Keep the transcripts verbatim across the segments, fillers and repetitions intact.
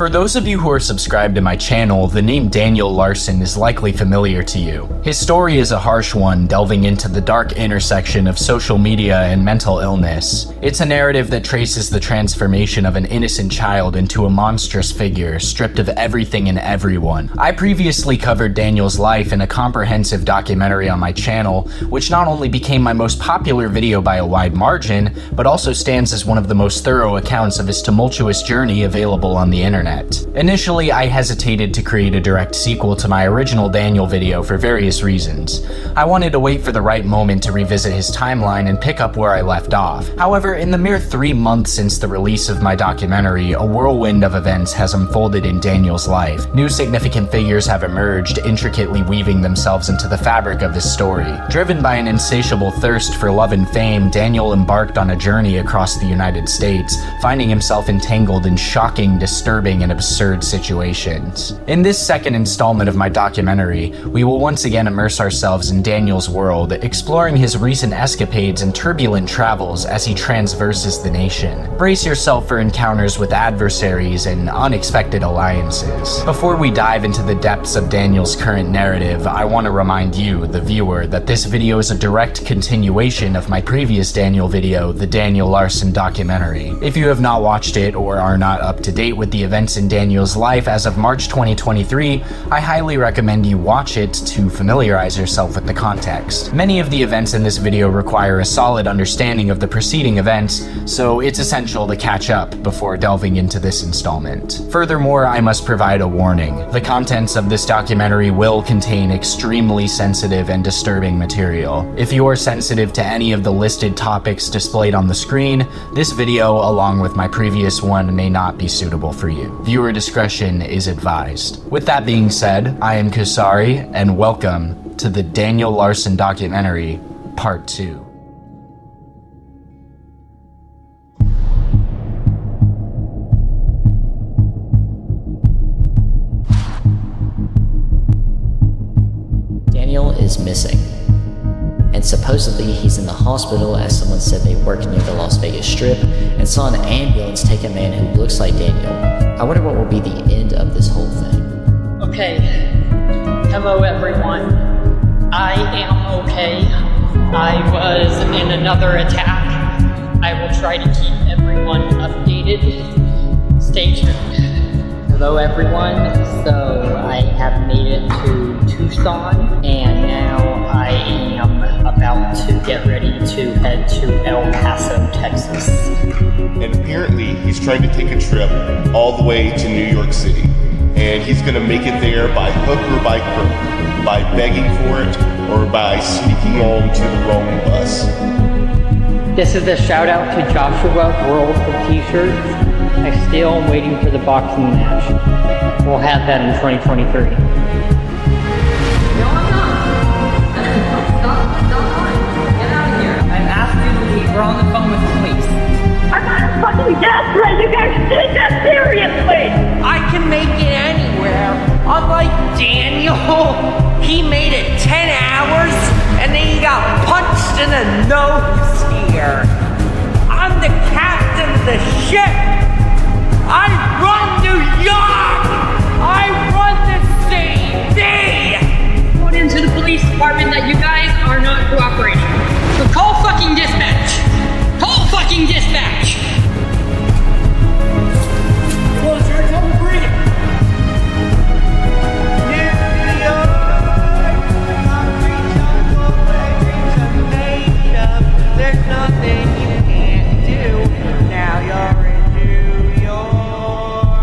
For those of you who are subscribed to my channel, the name Daniel Larson is likely familiar to you. His story is a harsh one, delving into the dark intersection of social media and mental illness. It's a narrative that traces the transformation of an innocent child into a monstrous figure, stripped of everything and everyone. I previously covered Daniel's life in a comprehensive documentary on my channel, which not only became my most popular video by a wide margin, but also stands as one of the most thorough accounts of his tumultuous journey available on the internet. Initially, I hesitated to create a direct sequel to my original Daniel video for various reasons. I wanted to wait for the right moment to revisit his timeline and pick up where I left off. However, in the mere three months since the release of my documentary, a whirlwind of events has unfolded in Daniel's life. New significant figures have emerged, intricately weaving themselves into the fabric of his story. Driven by an insatiable thirst for love and fame, Daniel embarked on a journey across the United States, finding himself entangled in shocking, disturbing, and absurd situations. In this second installment of my documentary, we will once again immerse ourselves in Daniel's world, exploring his recent escapades and turbulent travels as he traverses the nation. Brace yourself for encounters with adversaries and unexpected alliances. Before we dive into the depths of Daniel's current narrative, I want to remind you, the viewer, that this video is a direct continuation of my previous Daniel video, the Daniel Larson documentary. If you have not watched it or are not up to date with the events in Daniel's life as of March twenty twenty-three, I highly recommend you watch it to familiarize yourself with the context. Many of the events in this video require a solid understanding of the preceding events, so it's essential to catch up before delving into this installment. Furthermore, I must provide a warning. The contents of this documentary will contain extremely sensitive and disturbing material. If you are sensitive to any of the listed topics displayed on the screen, this video, along with my previous one, may not be suitable for you. Viewer discretion is advised. With that being said, I am Kusari, and welcome to the Daniel Larson documentary, part two. Daniel is missing, and supposedly he's in the hospital as someone said they worked near the Las Vegas Strip and saw an ambulance take a man who looks like Daniel. I wonder what will be the end of this whole thing. Okay. Hello, everyone. I am okay. I was in another attack. I will try to keep everyone updated. Stay tuned. Hello, everyone. So, I have made it to Tucson, and now I am about to get ready to head to El Paso, Texas. And apparently, he's trying to take a trip all the way to New York City. And he's going to make it there by hook or by crook, by begging for it, or by sneaking on to the wrong bus. This is a shout out to Joshua Block, World of T-Shirts. I still am waiting for the boxing match. We'll have that in twenty twenty-three. We're on the phone with the police. I'm not a fucking desperate. You guys take that seriously. I can make it anywhere. Unlike Daniel, he made it ten hours and then he got punched in the nose here. I'm the captain of the ship. I run New York. I run the C D. Put into the police department that you guys are not cooperating. So call fucking dispatch. Call fucking dispatch! Come on, sir, come and bring it! Here we are! Concrete jungle, everything's made up. There's nothing you can't do. Now you're in New York.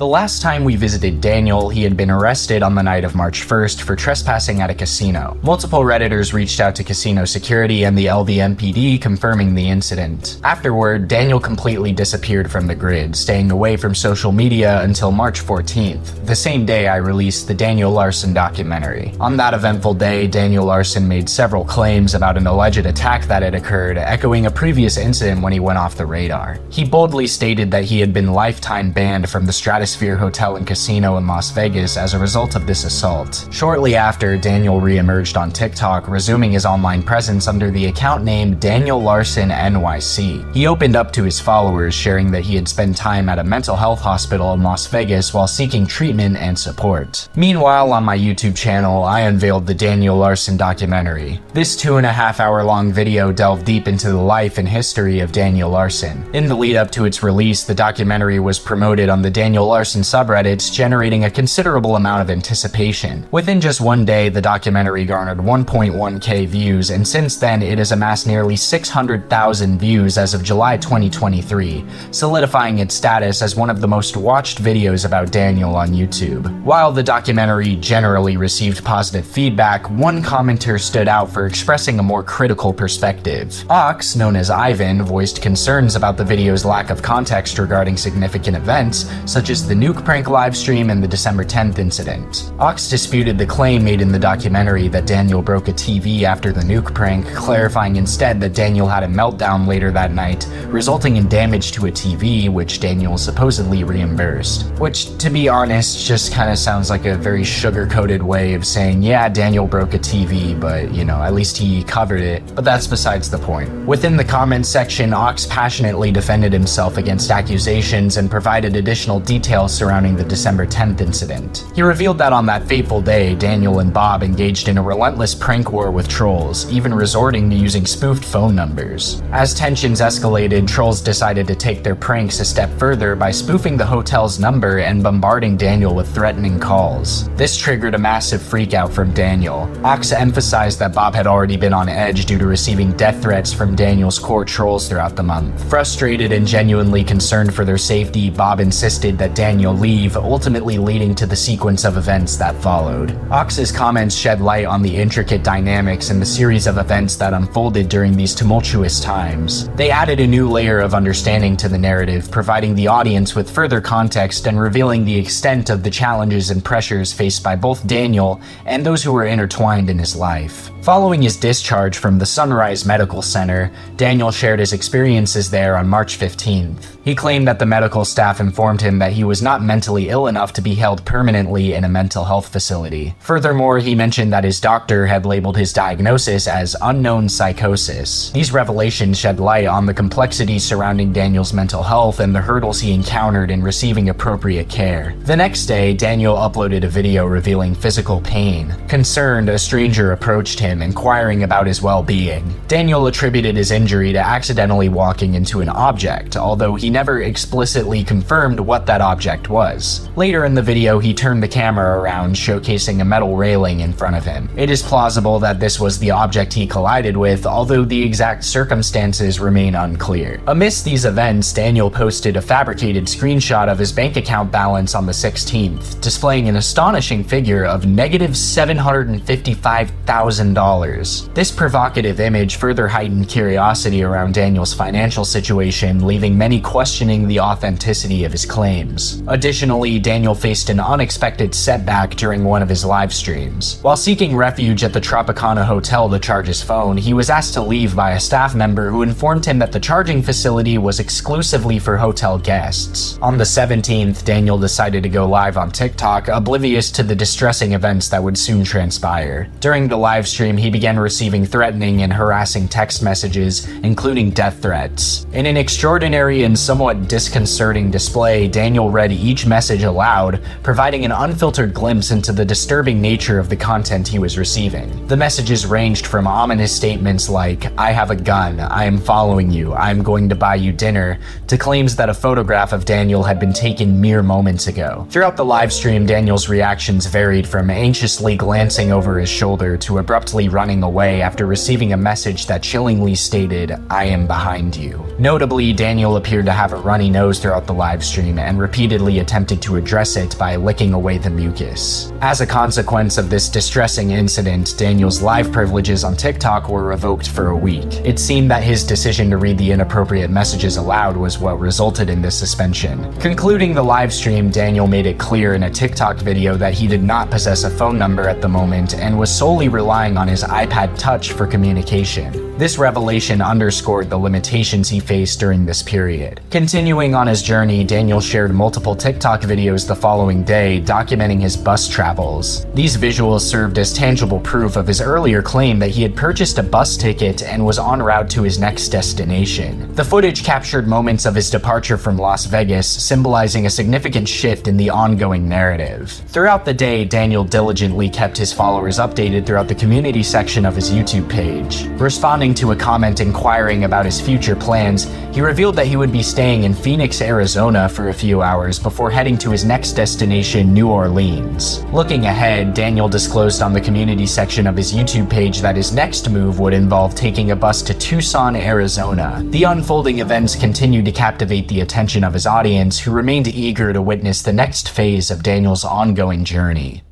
The last time we visited Daniel, he had been arrested on the night of March first for trespassing at a casino. Multiple Redditors reached out to casino security and the L V M P D confirming the incident. Afterward, Daniel completely disappeared from the grid, staying away from social media until March fourteenth, the same day I released the Daniel Larson documentary. On that eventful day, Daniel Larson made several claims about an alleged attack that had occurred, echoing a previous incident when he went off the radar. He boldly stated that he had been lifetime banned from the Stratosphere Hotel and Casino in Las Vegas as a result of this assault. Shortly after, Daniel re-emerged on TikTok, resuming his online presence under the account name Daniel Larson N Y C. He opened up to his followers, sharing that he had spent time at a mental health hospital in Las Vegas while seeking treatment and support. Meanwhile, on my YouTube channel, I unveiled the Daniel Larson documentary. This two and a half hour long video delved deep into the life and history of Daniel Larson. In the lead up to its release, the documentary was promoted on the Daniel Larson subreddits, generating a considerable amount of anticipation. Within just one day, the documentary garnered one point one K views, and since then it has amassed nearly six hundred thousand views as of July twenty twenty-three, solidifying its status as one of the most watched videos about Daniel on YouTube. While the documentary generally received positive feedback, one commenter stood out for expressing a more critical perspective. Ox, known as Ivan, voiced concerns about the video's lack of context regarding significant events, such as the nuke prank livestream and the December tenth incident. Ox disputed the claim made in the documentary that Daniel broke a T V after the nuke prank, clarifying instead that Daniel had a meltdown later that night, resulting in damage to a T V, which Daniel supposedly reimbursed. Which, to be honest, just kinda sounds like a very sugar-coated way of saying, yeah, Daniel broke a T V, but, you know, at least he covered it. But that's besides the point. Within the comments section, Ox passionately defended himself against accusations and provided additional details surrounding the December tenth incident. He revealed that on that fateful day, Daniel and Bob engaged in a relentless prank war with trolls, even resorting to using spoofed phone numbers. As tensions escalated, trolls decided to take their pranks a step further by spoofing the hotel's number and bombarding Daniel with threatening calls. This triggered a massive freakout from Daniel. Ox emphasized that Bob had already been on edge due to receiving death threats from Daniel's core trolls throughout the month. Frustrated and genuinely concerned for their safety, Bob insisted that Daniel leave, ultimately leading to the sequence of events that followed. Ox's comments shed light on the intricate dynamics and the series of events that unfolded during these tumultuous times. They added a new layer of understanding to the narrative, providing the audience with further context and revealing the extent of the challenges and pressures faced by both Daniel and those who were intertwined in his life. Following his discharge from the Sunrise Medical Center, Daniel shared his experiences there on March fifteenth. He claimed that the medical staff informed him that he was not mentally ill enough to be held permanently in a mental health facility. Furthermore, he mentioned that his doctor had labeled his diagnosis as unknown psychosis. These revelations shed light on the complexities surrounding Daniel's mental health and the hurdles he encountered in receiving appropriate care. The next day, Daniel uploaded a video revealing physical pain. Concerned, a stranger approached him, inquiring about his well-being. Daniel attributed his injury to accidentally walking into an object, although he never explicitly confirmed what that object was. Later in the video, he turned the camera around, showcasing a metal railing in front of him. It is plausible that this was the object he collided with, although the exact circumstances remain unclear. Amidst these events, Daniel posted a fabricated screenshot of his bank account balance on the sixteenth, displaying an astonishing figure of negative seven hundred fifty-five thousand dollars. This provocative image further heightened curiosity around Daniel's financial situation, leaving many questioning the authenticity of his claims. Additionally, Daniel faced an unexpected setback during one of his live streams. While seeking refuge at the Tropicana Hotel to charge his phone, he was asked to leave by a staff member who informed him that the charging facility was exclusively for hotel guests. On the seventeenth, Daniel decided to go live on TikTok, oblivious to the distressing events that would soon transpire. During the live stream, he began receiving threatening and harassing text messages, including death threats. In an extraordinary and somewhat disconcerting display, Daniel read each message aloud, providing an unfiltered glimpse into the disturbing nature of the content he was receiving. The messages ranged from ominous statements like, "I have a gun, I am following you, I am going to buy you dinner," to claims that a photograph of Daniel had been taken mere moments ago. Throughout the live stream, Daniel's reactions varied from anxiously glancing over his shoulder to abruptly running away after receiving a message that chillingly stated, "I am behind you." Notably, Daniel appeared to have a runny nose throughout the livestream and repeated repeatedly attempted to address it by licking away the mucus. As a consequence of this distressing incident, Daniel's live privileges on TikTok were revoked for a week. It seemed that his decision to read the inappropriate messages aloud was what resulted in this suspension. Concluding the livestream, Daniel made it clear in a TikTok video that he did not possess a phone number at the moment and was solely relying on his iPad Touch for communication. This revelation underscored the limitations he faced during this period. Continuing on his journey, Daniel shared multiple TikTok videos the following day documenting his bus travels. These visuals served as tangible proof of his earlier claim that he had purchased a bus ticket and was en route to his next destination. The footage captured moments of his departure from Las Vegas, symbolizing a significant shift in the ongoing narrative. Throughout the day, Daniel diligently kept his followers updated throughout the community section of his YouTube page. Responding to a comment inquiring about his future plans, he revealed that he would be staying in Phoenix, Arizona for a few hours before heading to his next destination, New Orleans. Looking ahead, Daniel disclosed on the community section of his YouTube page that his next move would involve taking a bus to Tucson, Arizona. The unfolding events continued to captivate the attention of his audience, who remained eager to witness the next phase of Daniel's ongoing journey.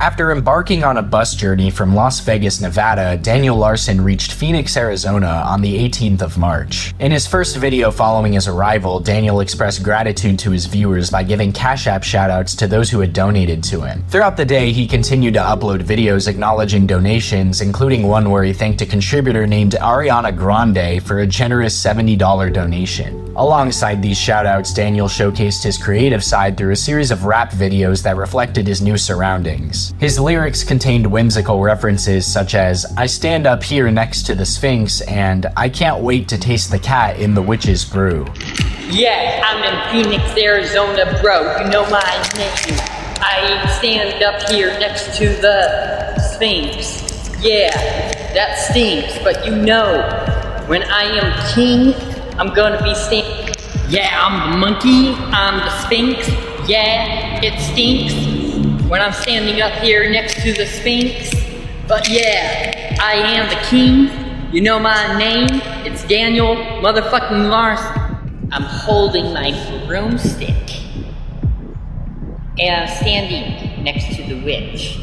After embarking on a bus journey from Las Vegas, Nevada, Daniel Larson reached Phoenix, Arizona on the eighteenth of March. In his first video following his arrival, Daniel expressed gratitude to his viewers by giving Cash App shoutouts to those who had donated to him. Throughout the day, he continued to upload videos acknowledging donations, including one where he thanked a contributor named Ariana Grande for a generous seventy dollar donation. Alongside these shoutouts, Daniel showcased his creative side through a series of rap videos that reflected his new surroundings. His lyrics contained whimsical references such as, "I stand up here next to the Sphinx," and "I can't wait to taste the cat in the witch's brew." Yeah, I'm in Phoenix, Arizona, bro. You know my name. I stand up here next to the Sphinx. Yeah, that stinks, but you know, when I am king, I'm gonna be stink. Yeah, I'm the monkey. I'm the Sphinx. Yeah, it stinks when I'm standing up here next to the Sphinx. But yeah, I am the king. You know my name. It's Daniel motherfucking Larson. I'm holding my broomstick, and I'm standing next to the witch.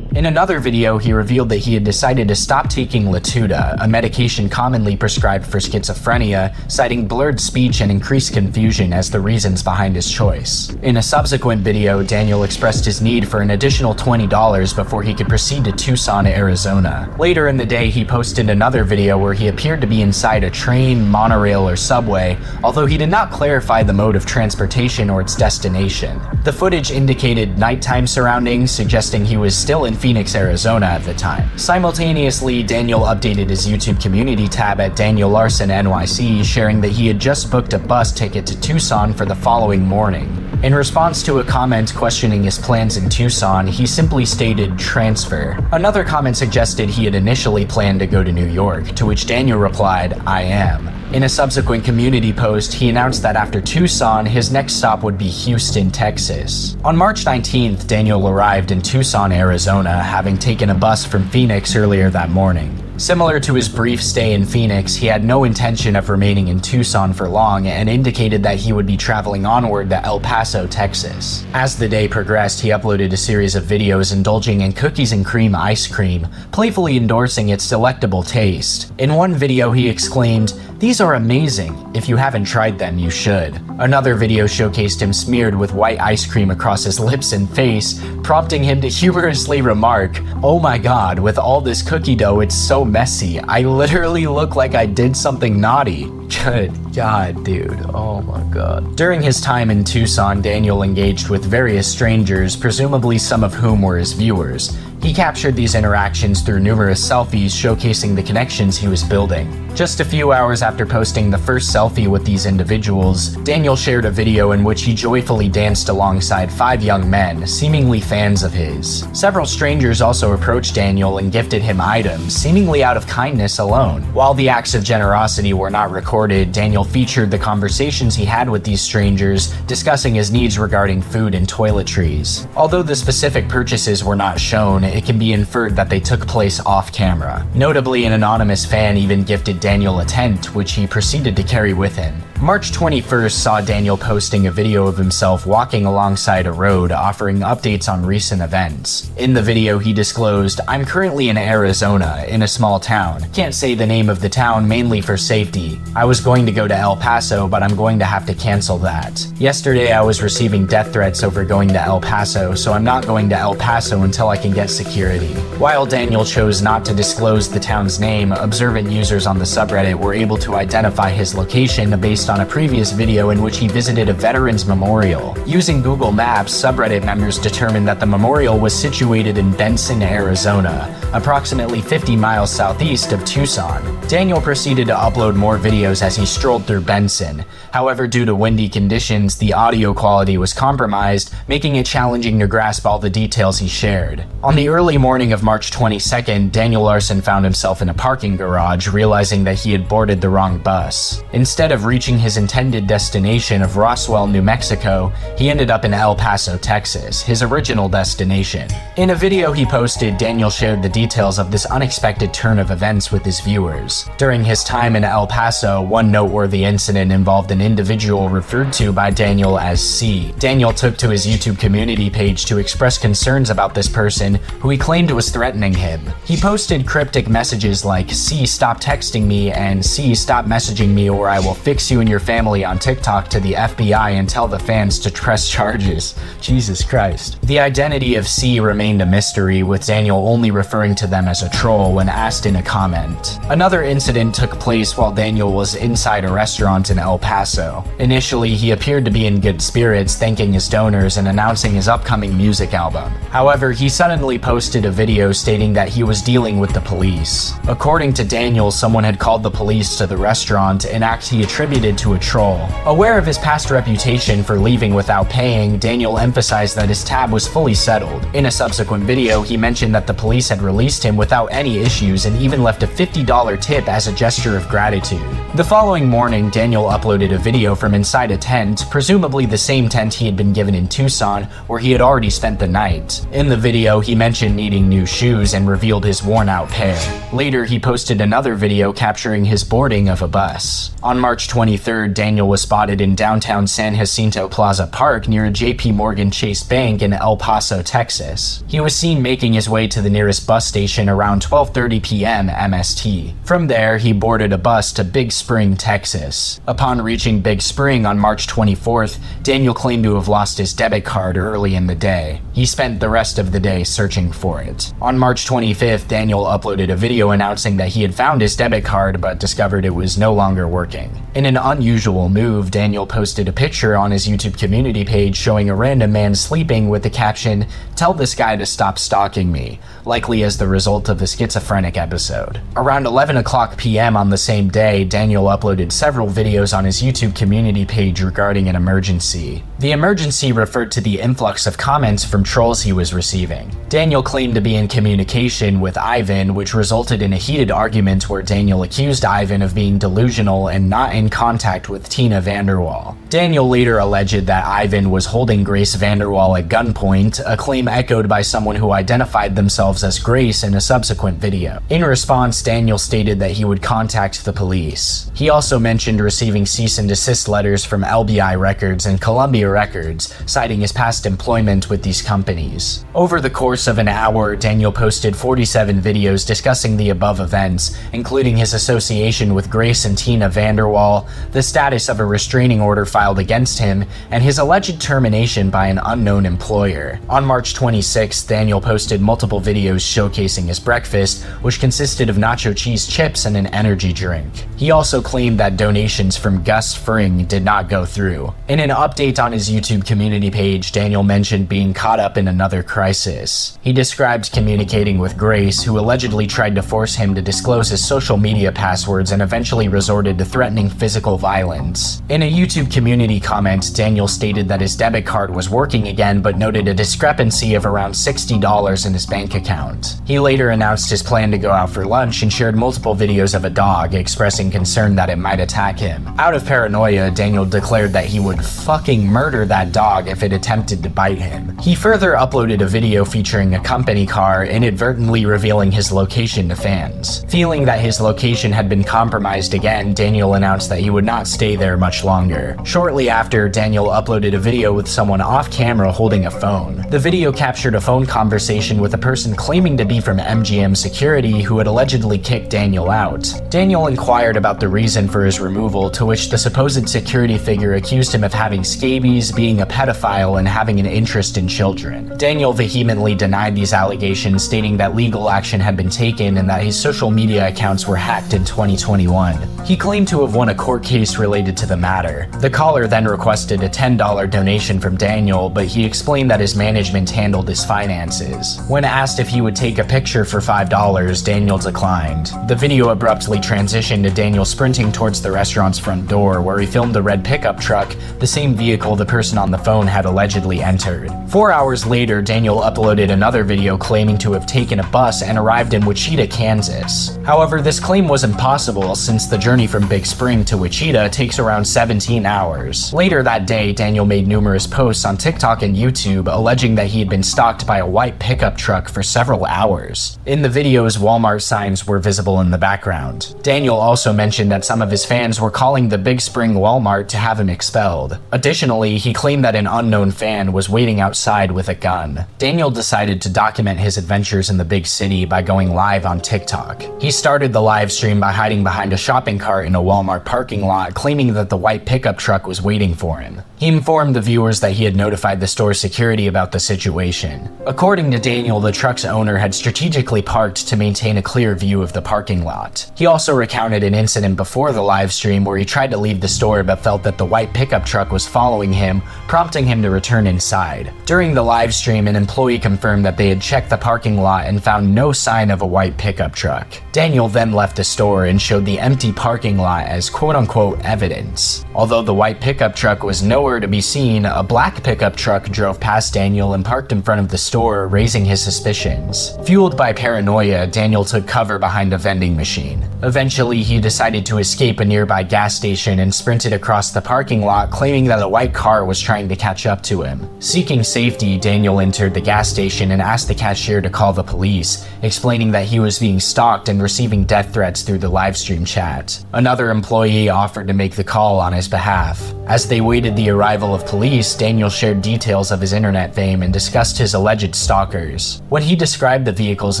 In another video, he revealed that he had decided to stop taking Latuda, a medication commonly prescribed for schizophrenia, citing blurred speech and increased confusion as the reasons behind his choice. In a subsequent video, Daniel expressed his need for an additional twenty dollars before he could proceed to Tucson, Arizona. Later in the day, he posted another video where he appeared to be inside a train, monorail, or subway, although he did not clarify the mode of transportation or its destination. The footage indicated nighttime surroundings, suggesting he was still in Phoenix, Arizona at the time. Simultaneously, Daniel updated his YouTube community tab at Daniel Larson N Y C, sharing that he had just booked a bus ticket to Tucson for the following morning. In response to a comment questioning his plans in Tucson, he simply stated "transfer." Another comment suggested he had initially planned to go to New York, to which Daniel replied, "I am." In a subsequent community post, he announced that after Tucson, his next stop would be Houston, Texas. On March nineteenth, Daniel arrived in Tucson, Arizona, having taken a bus from Phoenix earlier that morning. Similar to his brief stay in Phoenix, he had no intention of remaining in Tucson for long and indicated that he would be traveling onward to El Paso, Texas. As the day progressed, he uploaded a series of videos indulging in cookies and cream ice cream, playfully endorsing its delectable taste. In one video, he exclaimed, "These are amazing. If you haven't tried them, you should." Another video showcased him smeared with white ice cream across his lips and face, prompting him to humorously remark, "Oh my god, with all this cookie dough, it's so messy. I literally look like I did something naughty." Good god, dude. Oh my god. During his time in Tucson, Daniel engaged with various strangers, presumably some of whom were his viewers. He captured these interactions through numerous selfies showcasing the connections he was building. Just a few hours after posting the first selfie with these individuals, Daniel shared a video in which he joyfully danced alongside five young men, seemingly fans of his. Several strangers also approached Daniel and gifted him items, seemingly out of kindness alone. While the acts of generosity were not recorded, Daniel featured the conversations he had with these strangers, discussing his needs regarding food and toiletries. Although the specific purchases were not shown, it can be inferred that they took place off-camera. Notably, an anonymous fan even gifted Daniel a tent, which he proceeded to carry with him. March twenty-first saw Daniel posting a video of himself walking alongside a road, offering updates on recent events. In the video, he disclosed, "I'm currently in Arizona, in a small town. Can't say the name of the town, mainly for safety. I was going to go to El Paso, but I'm going to have to cancel that. Yesterday, I was receiving death threats over going to El Paso, so I'm not going to El Paso until I can get security." While Daniel chose not to disclose the town's name, observant users on the subreddit were able to identify his location based on on a previous video in which he visited a veterans memorial. Using Google Maps, subreddit members determined that the memorial was situated in Benson, Arizona, approximately fifty miles southeast of Tucson. Daniel proceeded to upload more videos as he strolled through Benson. However, due to windy conditions, the audio quality was compromised, making it challenging to grasp all the details he shared. On the early morning of March twenty-second, Daniel Larson found himself in a parking garage, realizing that he had boarded the wrong bus. Instead of reaching his intended destination of Roswell, New Mexico, he ended up in El Paso, Texas, his original destination. In a video he posted, Daniel shared the details of this unexpected turn of events with his viewers. During his time in El Paso, one noteworthy incident involved an individual referred to by Daniel as C. Daniel took to his YouTube community page to express concerns about this person, who he claimed was threatening him. He posted cryptic messages like, "C, stop texting me," and "C, stop messaging me or I will fix you and your family" on TikTok to the F B I and tell the fans to press charges. Jesus Christ. The identity of C remained a mystery, with Daniel only referring to them as a troll when asked in a comment. Another incident took place while Daniel was inside a restaurant in El Paso. Initially, he appeared to be in good spirits, thanking his donors and announcing his upcoming music album. However, he suddenly posted a video stating that he was dealing with the police. According to Daniel, someone had called the police to the restaurant, an act he attributed to a troll. Aware of his past reputation for leaving without paying, Daniel emphasized that his tab was fully settled. In a subsequent video, he mentioned that the police had released him without any issues and even left a fifty dollar tip as a gesture of gratitude. The following morning, Daniel uploaded a video from inside a tent, presumably the same tent he had been given in Tucson, where he had already spent the night. In the video, he mentioned needing new shoes and revealed his worn-out pair. Later, he posted another video capturing his boarding of a bus. On March twenty-third, Daniel was spotted in downtown San Jacinto Plaza Park near a J P Morgan Chase Bank in El Paso, Texas. He was seen making his way to the nearest bus station around twelve thirty p m M S T. From there, he boarded a bus to Big Spring, Texas. Upon reaching Big Spring on March twenty-fourth, Daniel claimed to have lost his debit card early in the day. He spent the rest of the day searching for it. On March twenty-fifth, Daniel uploaded a video announcing that he had found his debit card but discovered it was no longer working. In an unusual move, Daniel posted a picture on his YouTube community page showing a random man sleeping with the caption, "Tell this guy to stop stalking me," likely as the result of a schizophrenic episode. Around eleven o'clock p m on the same day, Daniel uploaded several videos on his YouTube community page regarding an emergency. The emergency referred to the influx of comments from trolls he was receiving. Daniel claimed to be in communication with Ivan, which resulted in a heated argument where Daniel accused Ivan of being delusional and not in contact with Tina VanderWaal. Daniel later alleged that Ivan was holding Grace VanderWaal at gunpoint, a claim echoed by someone who identified themselves as Grace in a subsequent video. In response, Daniel stated that he would contact the police. He also mentioned receiving cease and desist letters from L B I Records and Columbia Records, citing his past employment with these companies. Over the course of an hour, Daniel posted forty-seven videos discussing the above events, including his association with Grace and Tina VanderWaal, the status of a restraining order filed against him, and his alleged termination by an unknown employer. On March twenty-sixth, Daniel posted multiple videos showcasing his breakfast, which consisted of nacho cheese chips and an energy drink. He also claimed that donations from Gus Fring did not go through. In an update on his his YouTube community page, Daniel mentioned being caught up in another crisis. He described communicating with Grace, who allegedly tried to force him to disclose his social media passwords and eventually resorted to threatening physical violence. In a YouTube community comment, Daniel stated that his debit card was working again but noted a discrepancy of around sixty dollars in his bank account. He later announced his plan to go out for lunch and shared multiple videos of a dog, expressing concern that it might attack him. Out of paranoia, Daniel declared that he would fucking murder that dog if it attempted to bite him. He further uploaded a video featuring a company car, inadvertently revealing his location to fans. Feeling that his location had been compromised again, Daniel announced that he would not stay there much longer. Shortly after, Daniel uploaded a video with someone off camera holding a phone. The video captured a phone conversation with a person claiming to be from M G M Security who had allegedly kicked Daniel out. Daniel inquired about the reason for his removal, to which the supposed security figure accused him of having scabies, being a pedophile, and having an interest in children. Daniel vehemently denied these allegations, stating that legal action had been taken and that his social media accounts were hacked in twenty twenty-one. He claimed to have won a court case related to the matter. The caller then requested a ten dollar donation from Daniel, but he explained that his management handled his finances. When asked if he would take a picture for five dollars, Daniel declined. The video abruptly transitioned to Daniel sprinting towards the restaurant's front door, where he filmed a red pickup truck, the same vehicle the person on the phone had allegedly entered. Four hours later, Daniel uploaded another video claiming to have taken a bus and arrived in Wichita, Kansas. However, this claim was impossible since the journey from Big Spring to Wichita takes around seventeen hours. Later that day, Daniel made numerous posts on TikTok and YouTube alleging that he had been stalked by a white pickup truck for several hours. In the videos, Walmart signs were visible in the background. Daniel also mentioned that some of his fans were calling the Big Spring Walmart to have him expelled. Additionally, he claimed that an unknown fan was waiting outside with a gun. Daniel decided to document his adventures in the big city by going live on TikTok. He started the live stream by hiding behind a shopping cart in a Walmart parking lot, claiming that the white pickup truck was waiting for him. He informed the viewers that he had notified the store security about the situation. According to Daniel, the truck's owner had strategically parked to maintain a clear view of the parking lot. He also recounted an incident before the live stream where he tried to leave the store but felt that the white pickup truck was following him, prompting him to return inside. During the live stream, an employee confirmed that they had checked the parking lot and found no sign of a white pickup truck. Daniel then left the store and showed the empty parking lot as quote-unquote evidence. Although the white pickup truck was nowhere to be seen, a black pickup truck drove past Daniel and parked in front of the store, raising his suspicions. Fueled by paranoia, Daniel took cover behind a vending machine. Eventually, he decided to escape a nearby gas station and sprinted across the parking lot, claiming that a white car was trying to catch up to him. Seeking safety, Daniel entered the gas station and asked the cashier to call the police, explaining that he was being stalked and receiving death threats through the livestream chat. Another employee offered to make the call on his behalf. As they waited the arrival of police, Daniel shared details of his internet fame and discussed his alleged stalkers. When he described the vehicles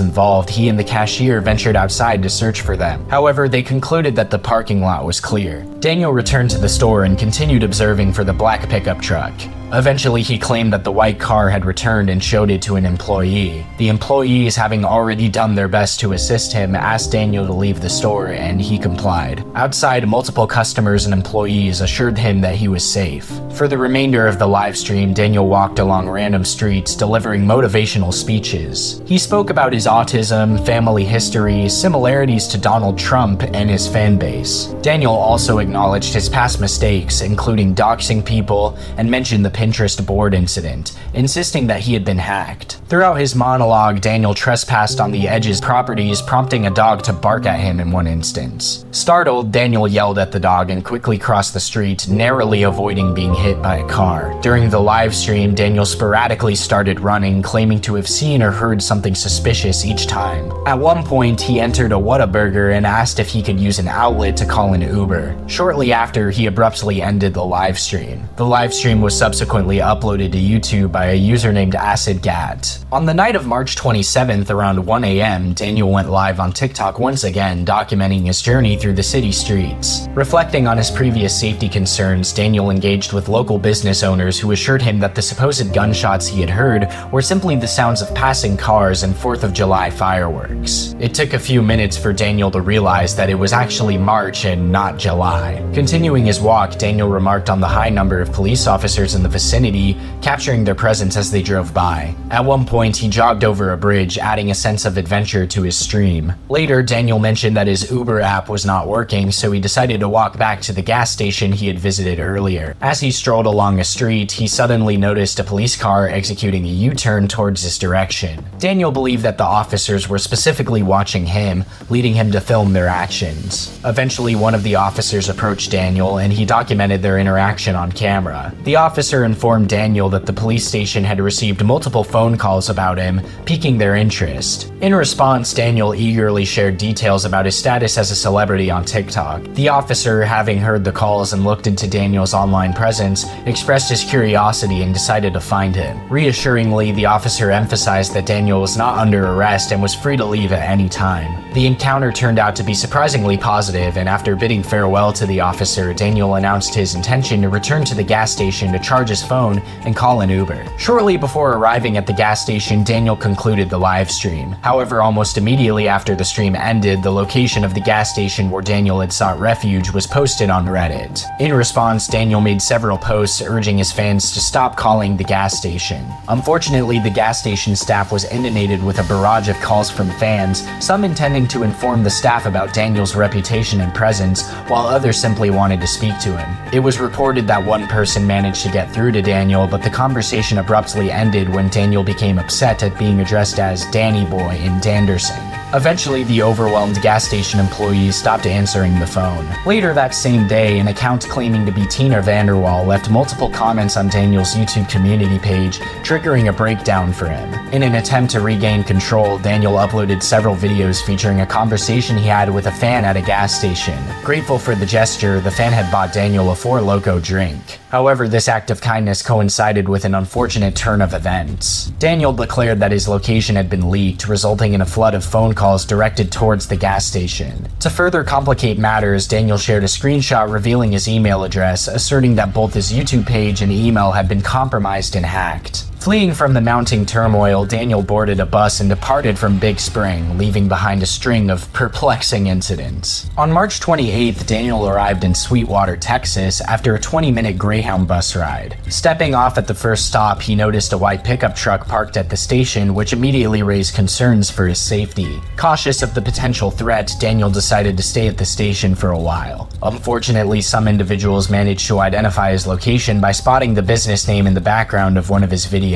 involved, he and the cashier ventured outside to search for them. However, they concluded that the parking lot was clear. Daniel returned to the store and continued observing for the black pickup truck. Eventually, he claimed that the white car had returned and showed it to an employee. The employees, having already done their best to assist him, asked Daniel to leave the store, and he complied. Outside, multiple customers and employees assured him that he was safe. For the remainder of the live stream, Daniel walked along random streets, delivering motivational speeches. He spoke about his autism, family history, similarities to Donald Trump, and his fan base. Daniel also acknowledged his past mistakes, including doxing people, and mentioned the Pinterest board incident, insisting that he had been hacked. Throughout his monologue, Daniel trespassed on the Edge's properties, prompting a dog to bark at him in one instance. Startled, Daniel yelled at the dog and quickly crossed the street, narrowly avoiding being hit by a car. During the live stream, Daniel sporadically started running, claiming to have seen or heard something suspicious each time. At one point, he entered a Whataburger and asked if he could use an outlet to call an Uber. Shortly after, he abruptly ended the live stream. The live stream was subsequently uploaded to YouTube by a user named AcidGat. On the night of March twenty-seventh around one A M, Daniel went live on TikTok once again, documenting his journey through the city streets. Reflecting on his previous safety concerns, Daniel engaged with local business owners who assured him that the supposed gunshots he had heard were simply the sounds of passing cars and fourth of July fireworks. It took a few minutes for Daniel to realize that it was actually March and not July. Continuing his walk, Daniel remarked on the high number of police officers in the vicinity, capturing their presence as they drove by. At one point, he jogged over a bridge, adding a sense of adventure to his stream. Later, Daniel mentioned that his Uber app was not working, so he decided to walk back to the gas station he had visited earlier. As he strolled along a street, he suddenly noticed a police car executing a U-turn towards his direction. Daniel believed that the officers were specifically watching him, leading him to film their actions. Eventually, one of the officers approached Daniel, and he documented their interaction on camera. The officer informed Daniel that the police station had received multiple phone calls about him, piquing their interest. In response, Daniel eagerly shared details about his status as a celebrity on TikTok. The officer, having heard the calls and looked into Daniel's online presence, expressed his curiosity and decided to find him. Reassuringly, the officer emphasized that Daniel was not under arrest and was free to leave at any time. The encounter turned out to be surprisingly positive, and after bidding farewell to the officer, Daniel announced his intention to return to the gas station to charge his phone and call an Uber. Shortly before arriving at the gas station, Daniel concluded the live stream. However, almost immediately after the stream ended, the location of the gas station where Daniel had sought refuge was posted on Reddit. In response, Daniel made several posts urging his fans to stop calling the gas station. Unfortunately, the gas station staff was inundated with a barrage of calls from fans, some intending to inform the staff about Daniel's reputation and presence, while others simply wanted to speak to him. It was reported that one person managed to get through to Daniel, but the conversation abruptly ended when Daniel became upset at being addressed as Danny Boy and Danderson. Eventually, the overwhelmed gas station employee stopped answering the phone. Later that same day, an account claiming to be Tina VanderWaal left multiple comments on Daniel's YouTube community page, triggering a breakdown for him. In an attempt to regain control, Daniel uploaded several videos featuring a conversation he had with a fan at a gas station. Grateful for the gesture, the fan had bought Daniel a Four Loko drink. However, this act of kindness coincided with an unfortunate turn of events. Daniel declared that his location had been leaked, resulting in a flood of phone calls directed towards the gas station. To further complicate matters, Daniel shared a screenshot revealing his email address, asserting that both his YouTube page and email had been compromised and hacked. Fleeing from the mounting turmoil, Daniel boarded a bus and departed from Big Spring, leaving behind a string of perplexing incidents. On March twenty-eighth, Daniel arrived in Sweetwater, Texas, after a twenty-minute Greyhound bus ride. Stepping off at the first stop, he noticed a white pickup truck parked at the station, which immediately raised concerns for his safety. Cautious of the potential threat, Daniel decided to stay at the station for a while. Unfortunately, some individuals managed to identify his location by spotting the business name in the background of one of his videos.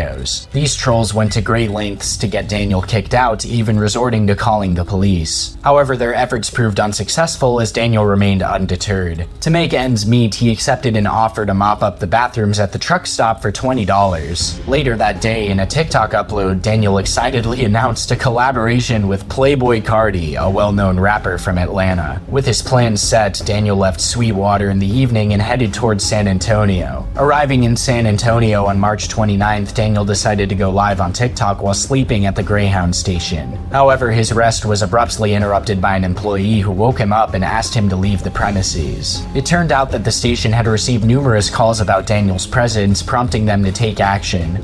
These trolls went to great lengths to get Daniel kicked out, even resorting to calling the police. However, their efforts proved unsuccessful as Daniel remained undeterred. To make ends meet, he accepted an offer to mop up the bathrooms at the truck stop for twenty dollars. Later that day, in a TikTok upload, Daniel excitedly announced a collaboration with Playboi Carti, a well-known rapper from Atlanta. With his plans set, Daniel left Sweetwater in the evening and headed towards San Antonio. Arriving in San Antonio on March twenty-ninth, Daniel decided to go live on TikTok while sleeping at the Greyhound station. However, his rest was abruptly interrupted by an employee who woke him up and asked him to leave the premises. It turned out that the station had received numerous calls about Daniel's presence, prompting them to take action.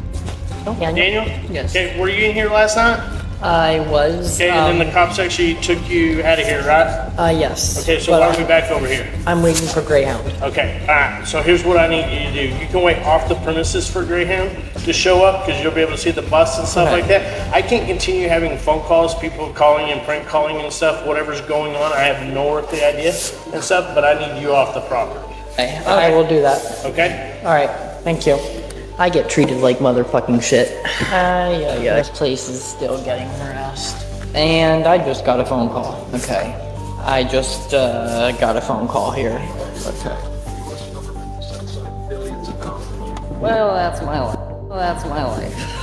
Daniel? Yes. Okay, were you in here last night? I was. Okay, and um, then the cops actually took you out of here, right? Uh, yes. Okay, so why are we back over here? I'm waiting for Greyhound. Okay, alright, so here's what I need you to do. You can wait off the premises for Greyhound to show up, because you'll be able to see the bus and stuff okay. like that. I can't continue having phone calls, people calling and prank calling and stuff, whatever's going on. I have no earthly idea and stuff, but I need you off the property. Okay, okay. I will do that. Okay? Alright, thank you. I get treated like motherfucking shit. Uh, yeah, yeah. This place is still getting harassed. And I just got a phone call. Okay. I just uh, got a phone call here. Okay. Well, that's my life. Well, that's my life.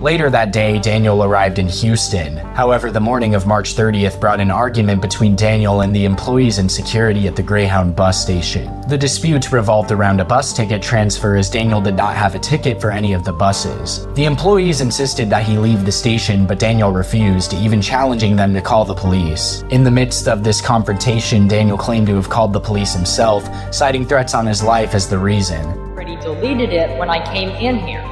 Later that day, Daniel arrived in Houston. However, the morning of March thirtieth brought an argument between Daniel and the employees and security at the Greyhound bus station. The dispute revolved around a bus ticket transfer, as Daniel did not have a ticket for any of the buses. The employees insisted that he leave the station, but Daniel refused, even challenging them to call the police. In the midst of this confrontation, Daniel claimed to have called the police himself, citing threats on his life as the reason. Already deleted it when I came in here.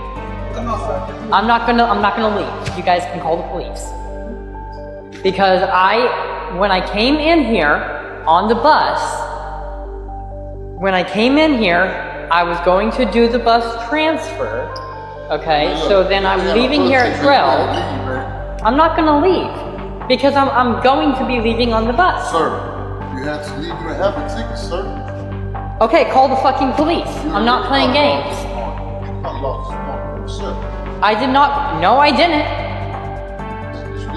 I'm not gonna, I'm not gonna leave. You guys can call the police. Because I, when I came in here on the bus, when I came in here, I was going to do the bus transfer, okay? Look, so then I'm leaving here at twelve. I'm not gonna leave because I'm, I'm going to be leaving on the bus. Sir, you have to leave. You have a ticket, sir. Okay, call the fucking police. You're I'm not playing games. I lost this morning. I did not. No, I didn't.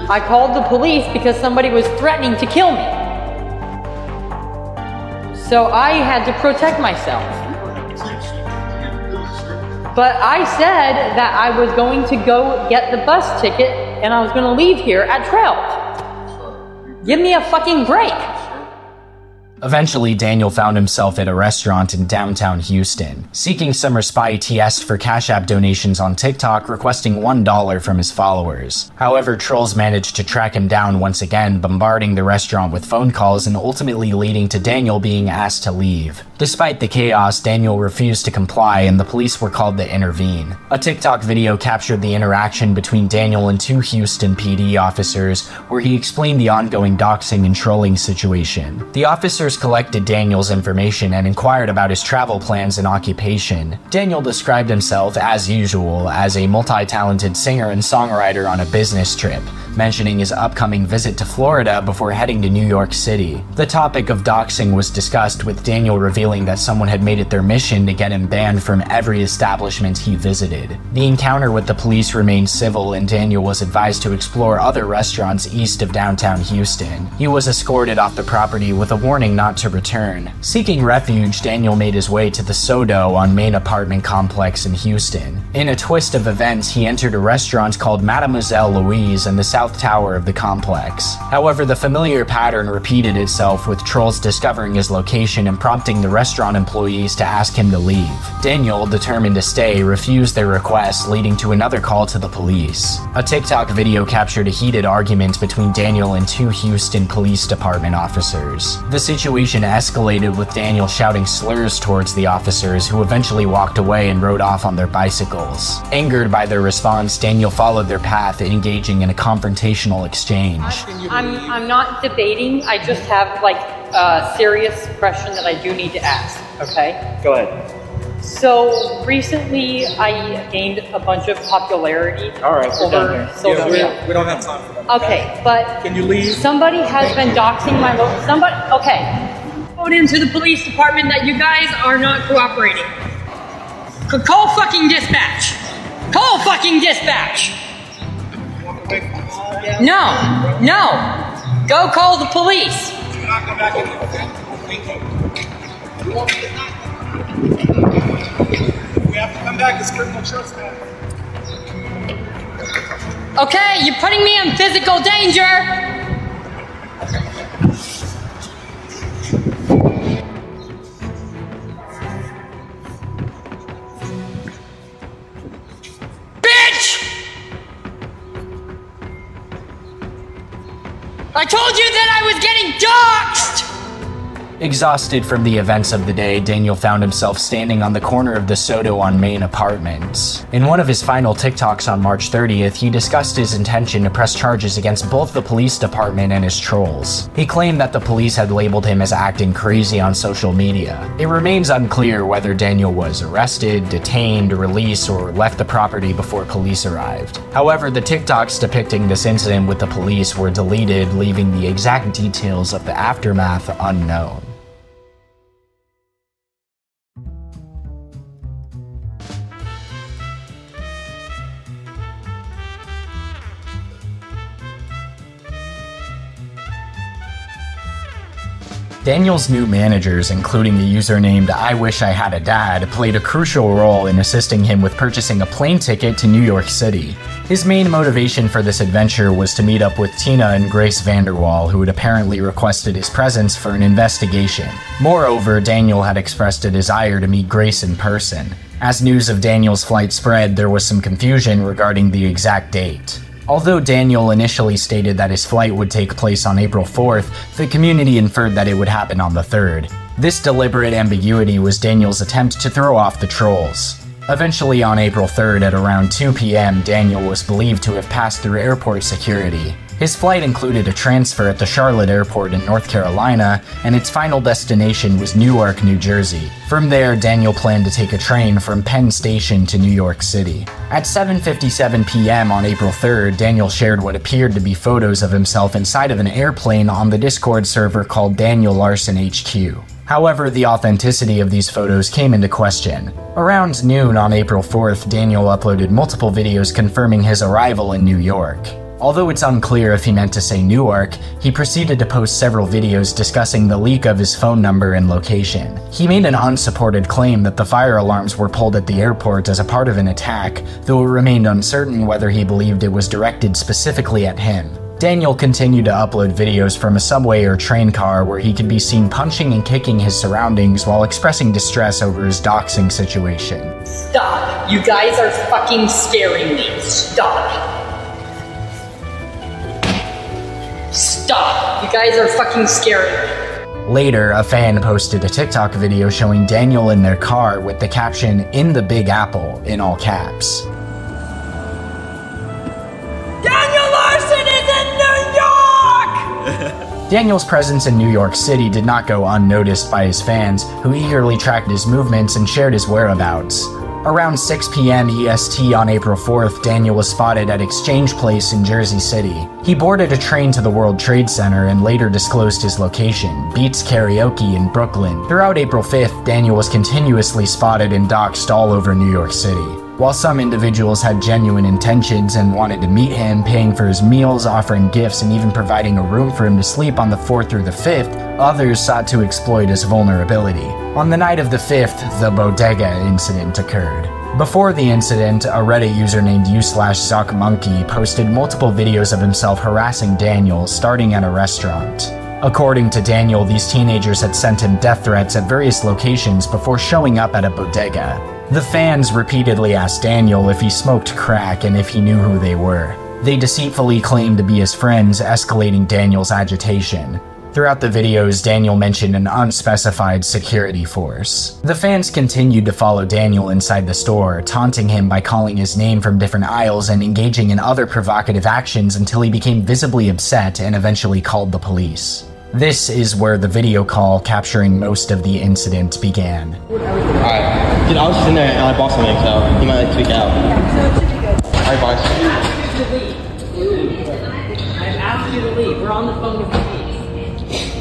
I called the police because somebody was threatening to kill me. So I had to protect myself. But I said that I was going to go get the bus ticket and I was going to leave here at twelve. Give me a fucking break. Eventually, Daniel found himself at a restaurant in downtown Houston. Seeking summer spite, he asked for Cash App donations on TikTok, requesting one dollar from his followers. However, trolls managed to track him down once again, bombarding the restaurant with phone calls and ultimately leading to Daniel being asked to leave. Despite the chaos, Daniel refused to comply and the police were called to intervene. A TikTok video captured the interaction between Daniel and two Houston P D officers, where he explained the ongoing doxing and trolling situation. The officers collected Daniel's information and inquired about his travel plans and occupation. Daniel described himself, as usual, as a multi-talented singer and songwriter on a business trip, mentioning his upcoming visit to Florida before heading to New York City. The topic of doxing was discussed, with Daniel revealing that someone had made it their mission to get him banned from every establishment he visited. The encounter with the police remained civil and Daniel was advised to explore other restaurants east of downtown Houston. He was escorted off the property with a warning not to return. Seeking refuge, Daniel made his way to the Sodo on Main apartment complex in Houston. In a twist of events, he entered a restaurant called Mademoiselle Louise in the South Tower of the complex. However, the familiar pattern repeated itself, with trolls discovering his location and prompting the restaurant employees to ask him to leave. Daniel, determined to stay, refused their request, leading to another call to the police. A TikTok video captured a heated argument between Daniel and two Houston Police Department officers. The situation The situation escalated, with Daniel shouting slurs towards the officers, who eventually walked away and rode off on their bicycles. Angered by their response, Daniel followed their path, engaging in a confrontational exchange. I'm, I'm not debating, I just have like a serious question that I do need to ask, okay? Go ahead. So recently I gained a bunch of popularity. All right, we're done here. Yeah, we, we don't have time for that. Okay, okay, but can you leave? Somebody has Thank been you. doxing my local. Somebody, okay. Phone into the police department that you guys are not cooperating. Call fucking dispatch. Call fucking dispatch. No, no. Go call the police. Do not come back in here. We have to come back. It's criminal trespass. Okay, you're putting me in physical danger! Bitch! I told you that I was getting doxxed! Exhausted from the events of the day, Daniel found himself standing on the corner of the Sodo on Main apartments. In one of his final TikToks on March thirtieth, he discussed his intention to press charges against both the police department and his trolls. He claimed that the police had labeled him as acting crazy on social media. It remains unclear whether Daniel was arrested, detained, released, or left the property before police arrived. However, the TikToks depicting this incident with the police were deleted, leaving the exact details of the aftermath unknown. Daniel's new managers, including a user named I Wish I Had a Dad, played a crucial role in assisting him with purchasing a plane ticket to New York City. His main motivation for this adventure was to meet up with Tina and Grace VanderWaal, who had apparently requested his presence for an investigation. Moreover, Daniel had expressed a desire to meet Grace in person. As news of Daniel's flight spread, there was some confusion regarding the exact date. Although Daniel initially stated that his flight would take place on April fourth, the community inferred that it would happen on the third. This deliberate ambiguity was Daniel's attempt to throw off the trolls. Eventually, on April third at around two p m, Daniel was believed to have passed through airport security. His flight included a transfer at the Charlotte Airport in North Carolina, and its final destination was Newark, New Jersey. From there, Daniel planned to take a train from Penn Station to New York City. At seven fifty-seven p m on April third, Daniel shared what appeared to be photos of himself inside of an airplane on the Discord server called Daniel Larson H Q. However, the authenticity of these photos came into question. Around noon on April fourth, Daniel uploaded multiple videos confirming his arrival in New York. Although it's unclear if he meant to say Newark, he proceeded to post several videos discussing the leak of his phone number and location. He made an unsupported claim that the fire alarms were pulled at the airport as a part of an attack, though it remained uncertain whether he believed it was directed specifically at him. Daniel continued to upload videos from a subway or train car where he could be seen punching and kicking his surroundings while expressing distress over his doxing situation. Stop! You guys are fucking scaring me! Stop! Stop! You guys are fucking scary. Later, a fan posted a TikTok video showing Daniel in their car with the caption, "In the Big Apple," in all caps. Daniel Larson is in New York! Daniel's presence in New York City did not go unnoticed by his fans, who eagerly tracked his movements and shared his whereabouts. Around six p m E S T on April fourth, Daniel was spotted at Exchange Place in Jersey City. He boarded a train to the World Trade Center and later disclosed his location, Beats Karaoke in Brooklyn. Throughout April fifth, Daniel was continuously spotted and doxxed all over New York City. While some individuals had genuine intentions and wanted to meet him, paying for his meals, offering gifts, and even providing a room for him to sleep on the fourth through the fifth, others sought to exploit his vulnerability. On the night of the fifth, the Bodega incident occurred. Before the incident, a Reddit user named u slash ZuckMonkey posted multiple videos of himself harassing Daniel, starting at a restaurant. According to Daniel, these teenagers had sent him death threats at various locations before showing up at a bodega. The fans repeatedly asked Daniel if he smoked crack and if he knew who they were. They deceitfully claimed to be his friends, escalating Daniel's agitation. Throughout the videos, Daniel mentioned an unspecified security force. The fans continued to follow Daniel inside the store, taunting him by calling his name from different aisles and engaging in other provocative actions until he became visibly upset and eventually called the police. This is where the video call capturing most of the incident began. Alright, dude, I was just in there and I bought something, so you might like to speak out. Yeah, so alright, boss. I've asked you to leave. We're on the phone with the police.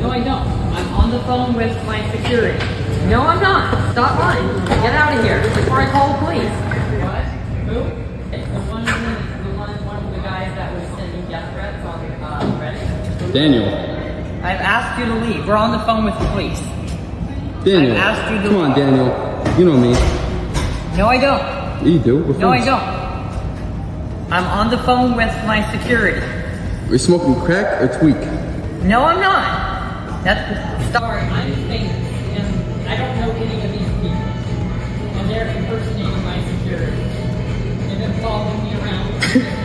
No, I don't. I'm on the phone with my security. No, I'm not. Stop lying. Get out of here before I call the police. What? Who? The one, the one, one of the guys that was sending death threats on uh, Reddit. Daniel. I've asked you to leave. We're on the phone with the police. Daniel. I've asked you to leave. Come on, Daniel. You know me. No, I don't. You do. We're no, friends. I don't. I'm on the phone with my security. Are you smoking crack or tweak? No, I'm not. That's sorry. I'm famous, and I don't know any of these people, and they're impersonating my security. They've been following me around for their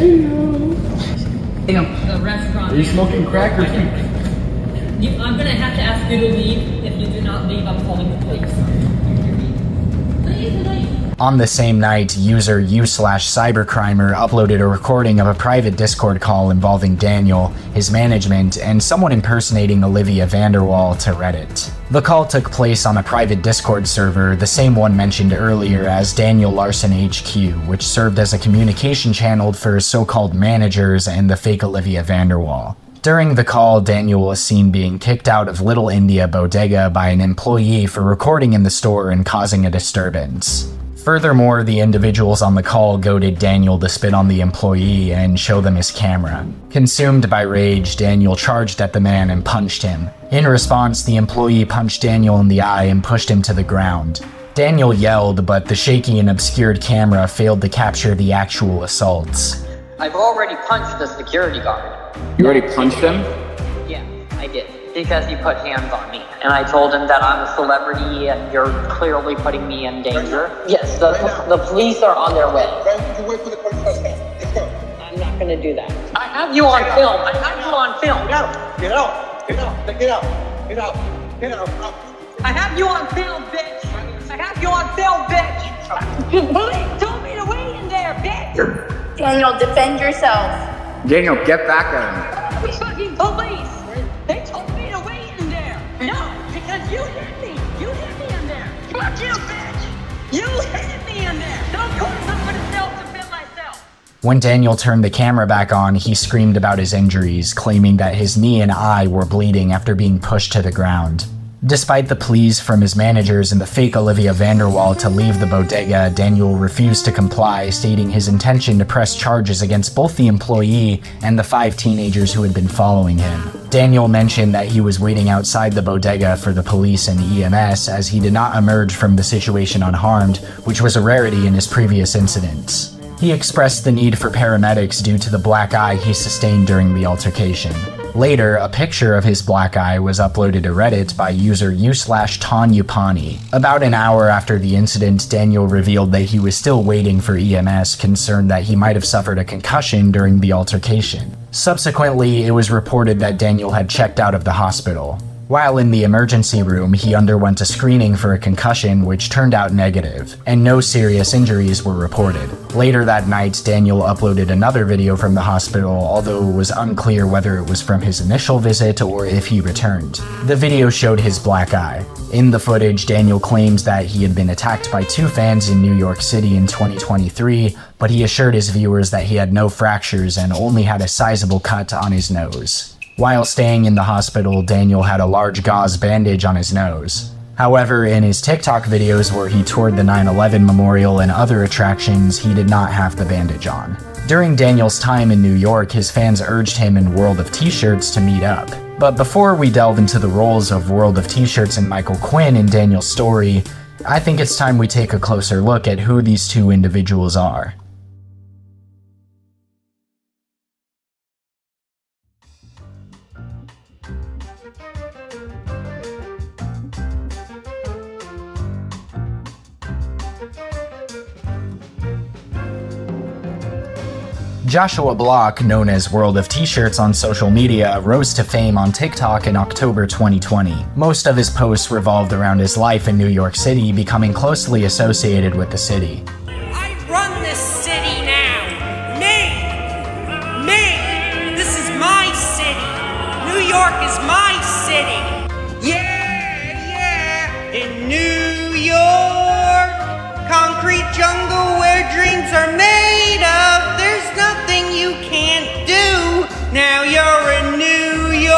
entire life. Damn. Damn. The restaurant. Are you smoking crack or something? You, I'm gonna have to ask you to leave. If you do not leave, I'm calling the police. Please leave. On the same night, user u slash cybercrimer uploaded a recording of a private Discord call involving Daniel, his management, and someone impersonating Olivia VanderWaal to Reddit. The call took place on a private Discord server, the same one mentioned earlier as Daniel Larson H Q, which served as a communication channel for his so-called managers and the fake Olivia VanderWaal. During the call, Daniel was seen being kicked out of Little India Bodega by an employee for recording in the store and causing a disturbance. Furthermore, the individuals on the call goaded Daniel to spit on the employee and show them his camera. Consumed by rage, Daniel charged at the man and punched him. In response, the employee punched Daniel in the eye and pushed him to the ground. Daniel yelled, but the shaky and obscured camera failed to capture the actual assaults. I've already punched the security guard. You already punched him? Yeah, I did. Because he put hands on me. And I told him that I'm a celebrity and you're clearly putting me in danger. Right yes, the, right the police are on their way. Right, wait for the police first. I'm not gonna do that. I have you on get film. Out. I have you on film. Get out. Get out. Get out. Get out. Get out. Get out. I have you on film, bitch. I have you on film, bitch. Police told me to wait in there, bitch. Daniel, defend yourself. Daniel, get back at him. We fucking police. They told me to wait in there. No, because you hit me. You hit me in there. Fuck you, bitch. You hit me in there. Don't call somebody else to defend myself. When Daniel turned the camera back on, he screamed about his injuries, claiming that his knee and eye were bleeding after being pushed to the ground. Despite the pleas from his managers and the fake Olivia VanderWaal to leave the bodega, Daniel refused to comply, stating his intention to press charges against both the employee and the five teenagers who had been following him. Daniel mentioned that he was waiting outside the bodega for the police and E M S, as he did not emerge from the situation unharmed, which was a rarity in his previous incidents. He expressed the need for paramedics due to the black eye he sustained during the altercation. Later, a picture of his black eye was uploaded to Reddit by user u slash Tanyupani. About an hour after the incident, Daniel revealed that he was still waiting for E M S, concerned that he might have suffered a concussion during the altercation. Subsequently, it was reported that Daniel had checked out of the hospital. While in the emergency room, he underwent a screening for a concussion, which turned out negative, and no serious injuries were reported. Later that night, Daniel uploaded another video from the hospital, although it was unclear whether it was from his initial visit or if he returned. The video showed his black eye. In the footage, Daniel claims that he had been attacked by two fans in New York City in twenty twenty-three, but he assured his viewers that he had no fractures and only had a sizable cut on his nose. While staying in the hospital, Daniel had a large gauze bandage on his nose. However, in his TikTok videos where he toured the nine eleven memorial and other attractions, he did not have the bandage on. During Daniel's time in New York, his fans urged him in World of T-Shirts to meet up. But before we delve into the roles of World of T-Shirts and Michael Quinn in Daniel's story, I think it's time we take a closer look at who these two individuals are. Joshua Block, known as World of T-Shirts on social media, rose to fame on TikTok in October twenty twenty. Most of his posts revolved around his life in New York City, becoming closely associated with the city. I run this city now. Me! Me! This is my city. New York is my city. Yeah, yeah. In New York, concrete jungle where dreams are made of. There's nothing you can't do, now you're in New York!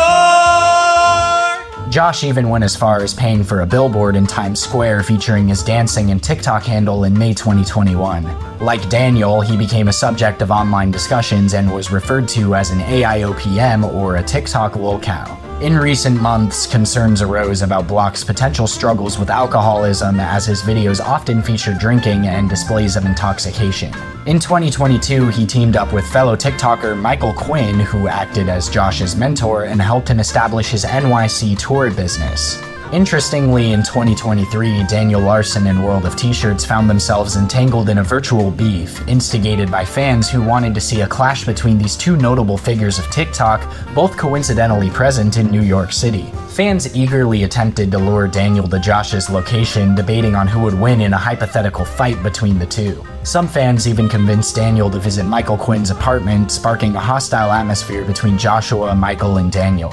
Josh even went as far as paying for a billboard in Times Square featuring his dancing and TikTok handle in May twenty twenty-one. Like Daniel, he became a subject of online discussions and was referred to as an A I O P M or a TikTok lolcow. In recent months, concerns arose about Block's potential struggles with alcoholism, as his videos often feature drinking and displays of intoxication. In twenty twenty-two, he teamed up with fellow TikToker Michael Quinn, who acted as Josh's mentor and helped him establish his N Y C tour business. Interestingly, in twenty twenty-three, Daniel Larson and World of T-Shirts found themselves entangled in a virtual beef, instigated by fans who wanted to see a clash between these two notable figures of TikTok, both coincidentally present in New York City. Fans eagerly attempted to lure Daniel to Josh's location, debating on who would win in a hypothetical fight between the two. Some fans even convinced Daniel to visit Michael Quinn's apartment, sparking a hostile atmosphere between Joshua, Michael, and Daniel.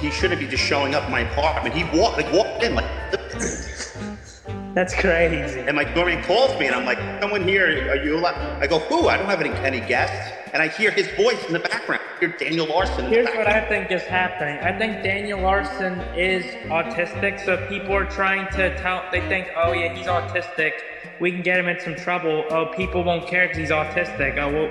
He shouldn't be just showing up in my apartment. He walked, like, walked in, like... That's crazy. And, like, Dorian calls me, and I'm like, someone here, are you alive? I go, who? I don't have any, any guests. And I hear his voice in the background. I hear Daniel Larson in the background. Here's what I think is happening. I think Daniel Larson is autistic, so people are trying to tell... They think, oh, yeah, he's autistic. We can get him in some trouble. Oh, people won't care because he's autistic. Oh, well...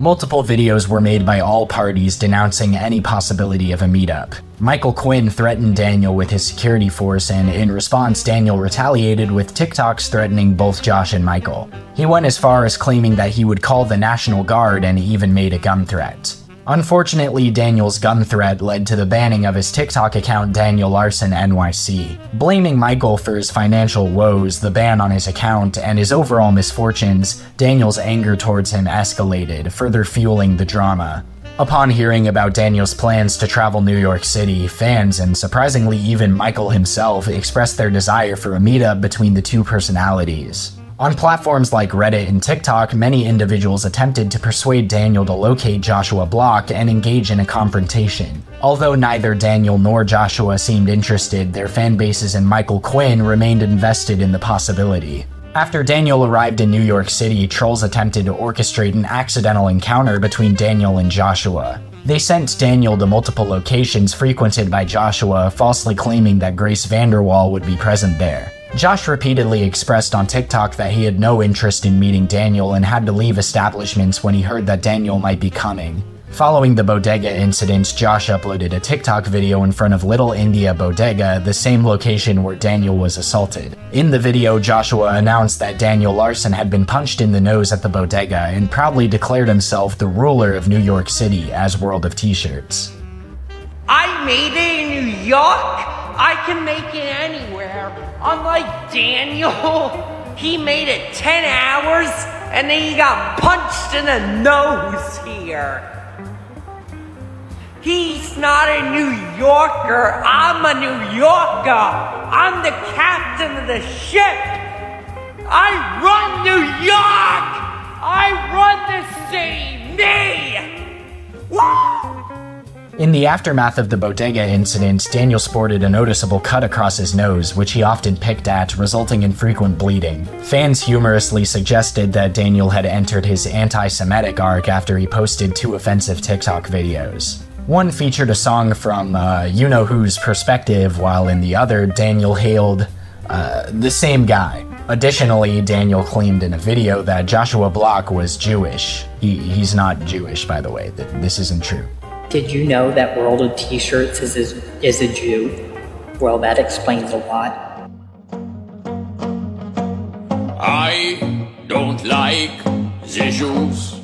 Multiple videos were made by all parties denouncing any possibility of a meetup. Michael Quinn threatened Daniel with his security force, and in response, Daniel retaliated with TikToks threatening both Josh and Michael. He went as far as claiming that he would call the National Guard and even made a gun threat. Unfortunately, Daniel's gun threat led to the banning of his TikTok account Daniel Larson N Y C. Blaming Michael for his financial woes, the ban on his account, and his overall misfortunes, Daniel's anger towards him escalated, further fueling the drama. Upon hearing about Daniel's plans to travel New York City, fans, and surprisingly even Michael himself, expressed their desire for a meetup between the two personalities. On platforms like Reddit and TikTok, many individuals attempted to persuade Daniel to locate Joshua Block and engage in a confrontation. Although neither Daniel nor Joshua seemed interested, their fanbases and Michael Quinn remained invested in the possibility. After Daniel arrived in New York City, trolls attempted to orchestrate an accidental encounter between Daniel and Joshua. They sent Daniel to multiple locations frequented by Joshua, falsely claiming that Grace VanderWaal would be present there. Josh repeatedly expressed on TikTok that he had no interest in meeting Daniel and had to leave establishments when he heard that Daniel might be coming. Following the bodega incident, Josh uploaded a TikTok video in front of Little India Bodega, the same location where Daniel was assaulted. In the video, Joshua announced that Daniel Larson had been punched in the nose at the bodega and proudly declared himself the ruler of New York City as World of T-Shirts. I made it in New York! I can make it anywhere. Unlike Daniel, he made it ten hours and then he got punched in the nose here. He's not a New Yorker. I'm a New Yorker. I'm the captain of the ship. I run New York. I run the city. Me. Woo! In the aftermath of the bodega incident, Daniel sported a noticeable cut across his nose, which he often picked at, resulting in frequent bleeding. Fans humorously suggested that Daniel had entered his anti-Semitic arc after he posted two offensive TikTok videos. One featured a song from uh, you-know-who's perspective, while in the other, Daniel hailed uh, the same guy. Additionally, Daniel claimed in a video that Joshua Block was Jewish. He, he's not Jewish, by the way. This isn't true. Did you know that World of T-Shirts is, is, is a Jew? Well, that explains a lot. I don't like the Jews.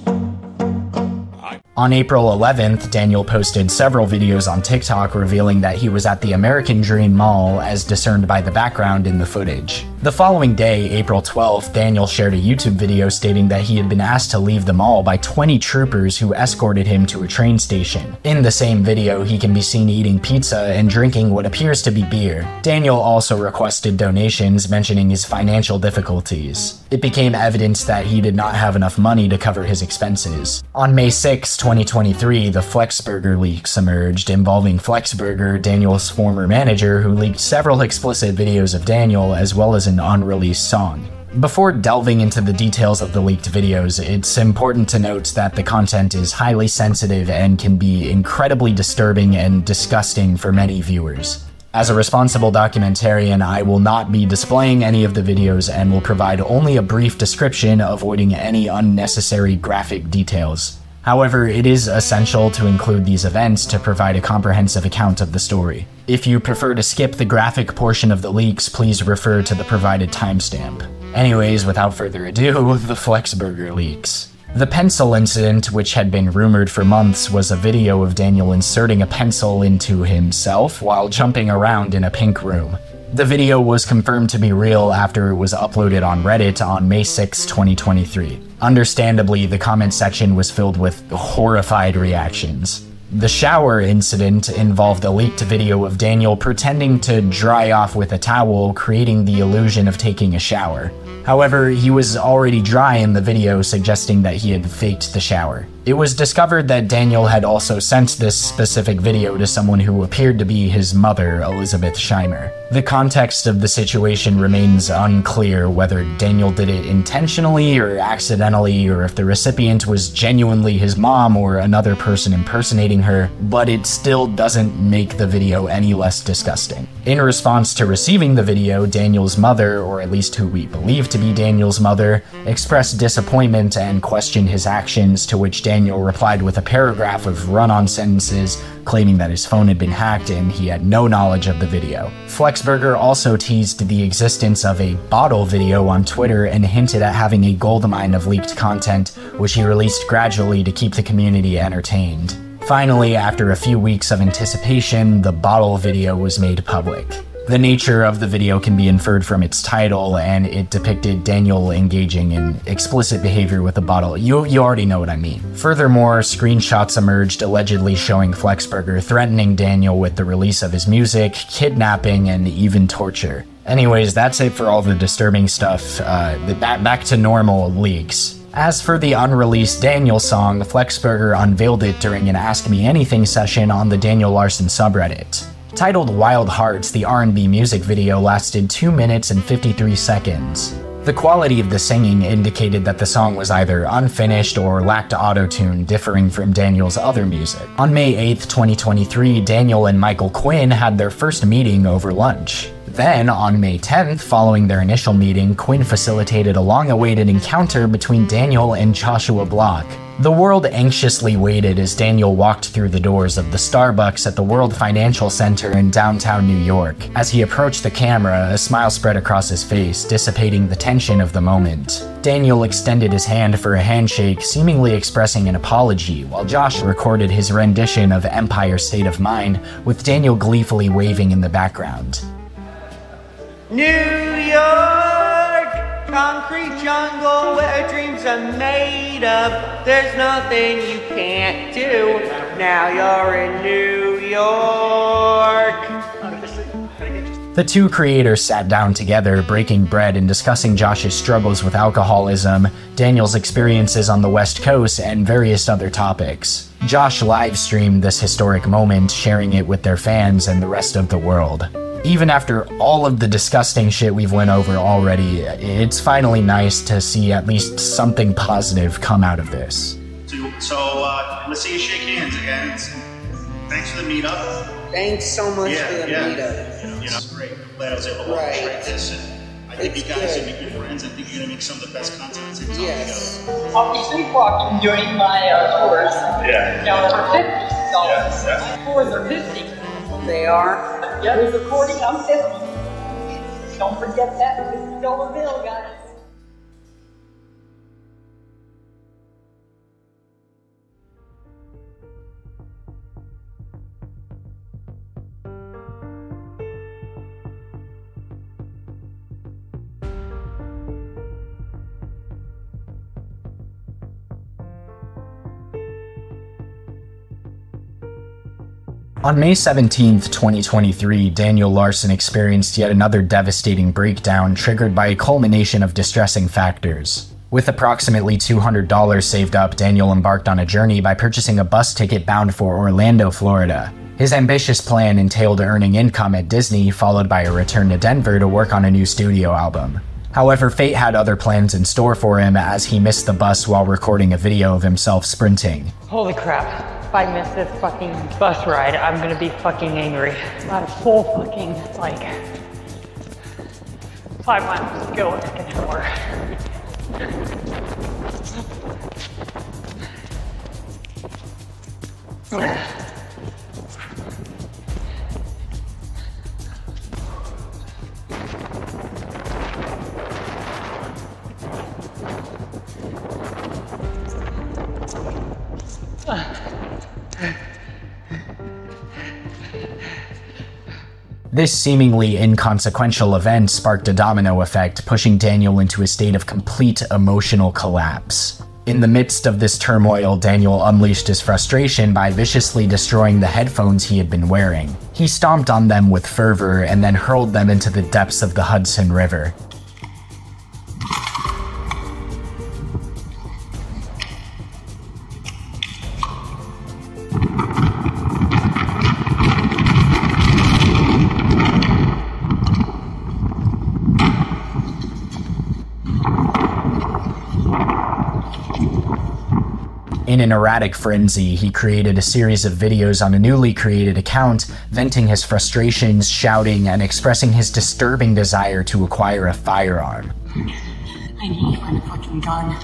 I on April eleventh, Daniel posted several videos on TikTok revealing that he was at the American Dream Mall, as discerned by the background in the footage. The following day, April twelfth, Daniel shared a YouTube video stating that he had been asked to leave the mall by twenty troopers who escorted him to a train station. In the same video, he can be seen eating pizza and drinking what appears to be beer. Daniel also requested donations, mentioning his financial difficulties. It became evident that he did not have enough money to cover his expenses. On May sixth, twenty twenty-three, the Flexburger leaks emerged, involving Flexburger, Daniel's former manager, who leaked several explicit videos of Daniel, as well as an unreleased song. Before delving into the details of the leaked videos, it's important to note that the content is highly sensitive and can be incredibly disturbing and disgusting for many viewers. As a responsible documentarian, I will not be displaying any of the videos and will provide only a brief description, avoiding any unnecessary graphic details. However, it is essential to include these events to provide a comprehensive account of the story. If you prefer to skip the graphic portion of the leaks, please refer to the provided timestamp. Anyways, without further ado, the Flexburger leaks. The pencil incident, which had been rumored for months, was a video of Daniel inserting a pencil into himself while jumping around in a pink room. The video was confirmed to be real after it was uploaded on Reddit on May sixth, twenty twenty-three. Understandably, the comment section was filled with horrified reactions. The shower incident involved a leaked video of Daniel pretending to dry off with a towel, creating the illusion of taking a shower. However, he was already dry in the video, suggesting that he had faked the shower. It was discovered that Daniel had also sent this specific video to someone who appeared to be his mother, Elizabeth Scheimer. The context of the situation remains unclear, whether Daniel did it intentionally or accidentally, or if the recipient was genuinely his mom or another person impersonating her, but it still doesn't make the video any less disgusting. In response to receiving the video, Daniel's mother, or at least who we believe to be Daniel's mother, expressed disappointment and questioned his actions, to which Daniel replied with a paragraph of run-on sentences claiming that his phone had been hacked and he had no knowledge of the video. Flexburger also teased the existence of a bottle video on Twitter and hinted at having a goldmine of leaked content, which he released gradually to keep the community entertained. Finally, after a few weeks of anticipation, the bottle video was made public. The nature of the video can be inferred from its title, and it depicted Daniel engaging in explicit behavior with a bottle. You, you already know what I mean. Furthermore, screenshots emerged allegedly showing Flexburger threatening Daniel with the release of his music, kidnapping, and even torture. Anyways, that's it for all the disturbing stuff. Uh, back, back to normal leaks. As for the unreleased Daniel song, Flexburger unveiled it during an Ask Me Anything session on the Daniel Larson subreddit. Titled Wild Hearts, the R and B music video lasted two minutes and fifty-three seconds. The quality of the singing indicated that the song was either unfinished or lacked autotune, differing from Daniel's other music. On May eighth, twenty twenty-three, Daniel and Michael Quinn had their first meeting over lunch. Then, on May tenth, following their initial meeting, Quinn facilitated a long-awaited encounter between Daniel and Joshua Block. The world anxiously waited as Daniel walked through the doors of the Starbucks at the World Financial Center in downtown New York. As he approached the camera, a smile spread across his face, dissipating the tension of the moment. Daniel extended his hand for a handshake, seemingly expressing an apology, while Josh recorded his rendition of Empire State of Mind, with Daniel gleefully waving in the background. New York, concrete jungle where dreams are made of. There's nothing you can't do. Now you're in New York. The two creators sat down together, breaking bread and discussing Josh's struggles with alcoholism, Daniel's experiences on the West Coast, and various other topics. Josh live-streamed this historic moment, sharing it with their fans and the rest of the world. Even after all of the disgusting shit we've went over already, it's finally nice to see at least something positive come out of this. So, so uh, let's see you shake hands again. Thanks for the meetup. Thanks so much yeah, for the yeah. meetup. You know, you know, it's great. I'm glad I was able to right. track this. And I think it's you guys good. are good friends. I think you're going to make some of the best content in yes. together. I'll be sleepwalking during my uh, tours. Yeah. Now for fifty dollars. So yeah, yeah. My tours are fifty dollars. They are. Yeah, there's a forty, I'm fifty. Don't forget that fifty dollar bill, guys. On May seventeenth, twenty twenty-three, Daniel Larson experienced yet another devastating breakdown triggered by a culmination of distressing factors. With approximately two hundred dollars saved up, Daniel embarked on a journey by purchasing a bus ticket bound for Orlando, Florida. His ambitious plan entailed earning income at Disney, followed by a return to Denver to work on a new studio album. However, fate had other plans in store for him as he missed the bus while recording a video of himself sprinting. Holy crap. If I miss this fucking bus ride, I'm gonna be fucking angry. About a full fucking, like, five miles to go in an hour. This seemingly inconsequential event sparked a domino effect, pushing Daniel into a state of complete emotional collapse. In the midst of this turmoil, Daniel unleashed his frustration by viciously destroying the headphones he had been wearing. He stomped on them with fervor and then hurled them into the depths of the Hudson River. In an erratic frenzy, he created a series of videos on a newly created account, venting his frustrations, shouting, and expressing his disturbing desire to acquire a firearm. I need one fucking gun.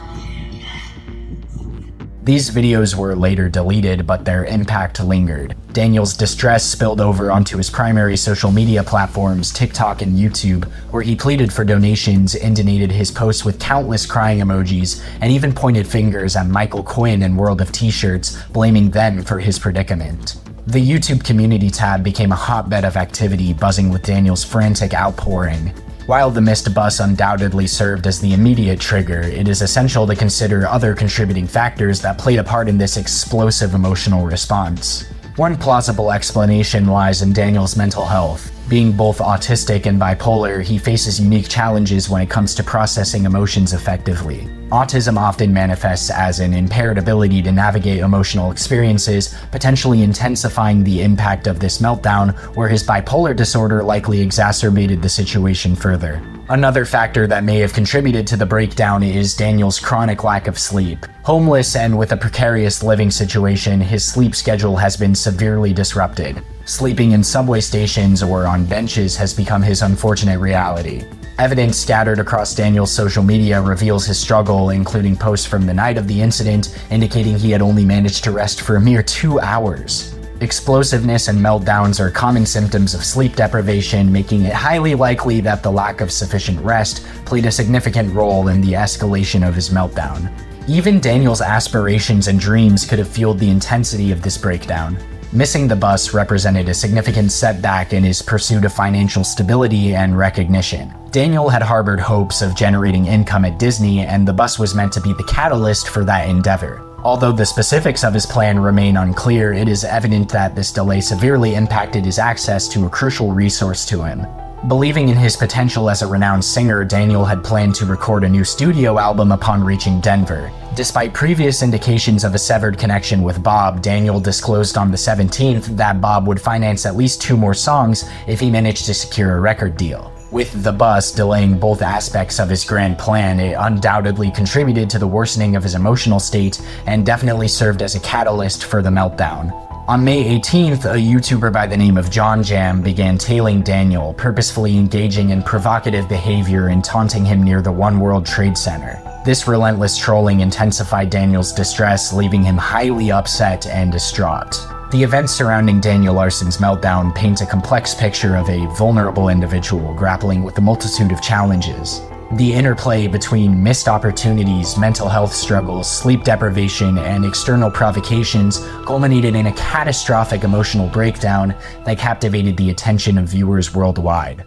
These videos were later deleted, but their impact lingered. Daniel's distress spilled over onto his primary social media platforms, TikTok and YouTube, where he pleaded for donations, intonated his posts with countless crying emojis, and even pointed fingers at Michael Quinn and World of T-Shirts, blaming them for his predicament. The YouTube community tab became a hotbed of activity, buzzing with Daniel's frantic outpouring. While the missed bus undoubtedly served as the immediate trigger, it is essential to consider other contributing factors that played a part in this explosive emotional response. One plausible explanation lies in Daniel's mental health. Being both autistic and bipolar, he faces unique challenges when it comes to processing emotions effectively. Autism often manifests as an impaired ability to navigate emotional experiences, potentially intensifying the impact of this meltdown, where his bipolar disorder likely exacerbated the situation further. Another factor that may have contributed to the breakdown is Daniel's chronic lack of sleep. Homeless and with a precarious living situation, his sleep schedule has been severely disrupted. Sleeping in subway stations or on benches has become his unfortunate reality. Evidence scattered across Daniel's social media reveals his struggle, including posts from the night of the incident indicating he had only managed to rest for a mere two hours. Explosiveness and meltdowns are common symptoms of sleep deprivation, making it highly likely that the lack of sufficient rest played a significant role in the escalation of his meltdown. Even Daniel's aspirations and dreams could have fueled the intensity of this breakdown. Missing the bus represented a significant setback in his pursuit of financial stability and recognition. Daniel had harbored hopes of generating income at Disney, and the bus was meant to be the catalyst for that endeavor. Although the specifics of his plan remain unclear, it is evident that this delay severely impacted his access to a crucial resource to him. Believing in his potential as a renowned singer, Daniel had planned to record a new studio album upon reaching Denver. Despite previous indications of a severed connection with Bob, Daniel disclosed on the seventeenth that Bob would finance at least two more songs if he managed to secure a record deal. With the bus delaying both aspects of his grand plan, it undoubtedly contributed to the worsening of his emotional state and definitely served as a catalyst for the meltdown. On May eighteenth, a YouTuber by the name of John Jam began tailing Daniel, purposefully engaging in provocative behavior and taunting him near the One World Trade Center. This relentless trolling intensified Daniel's distress, leaving him highly upset and distraught. The events surrounding Daniel Larson's meltdown paint a complex picture of a vulnerable individual grappling with a multitude of challenges. The interplay between missed opportunities, mental health struggles, sleep deprivation, and external provocations culminated in a catastrophic emotional breakdown that captivated the attention of viewers worldwide.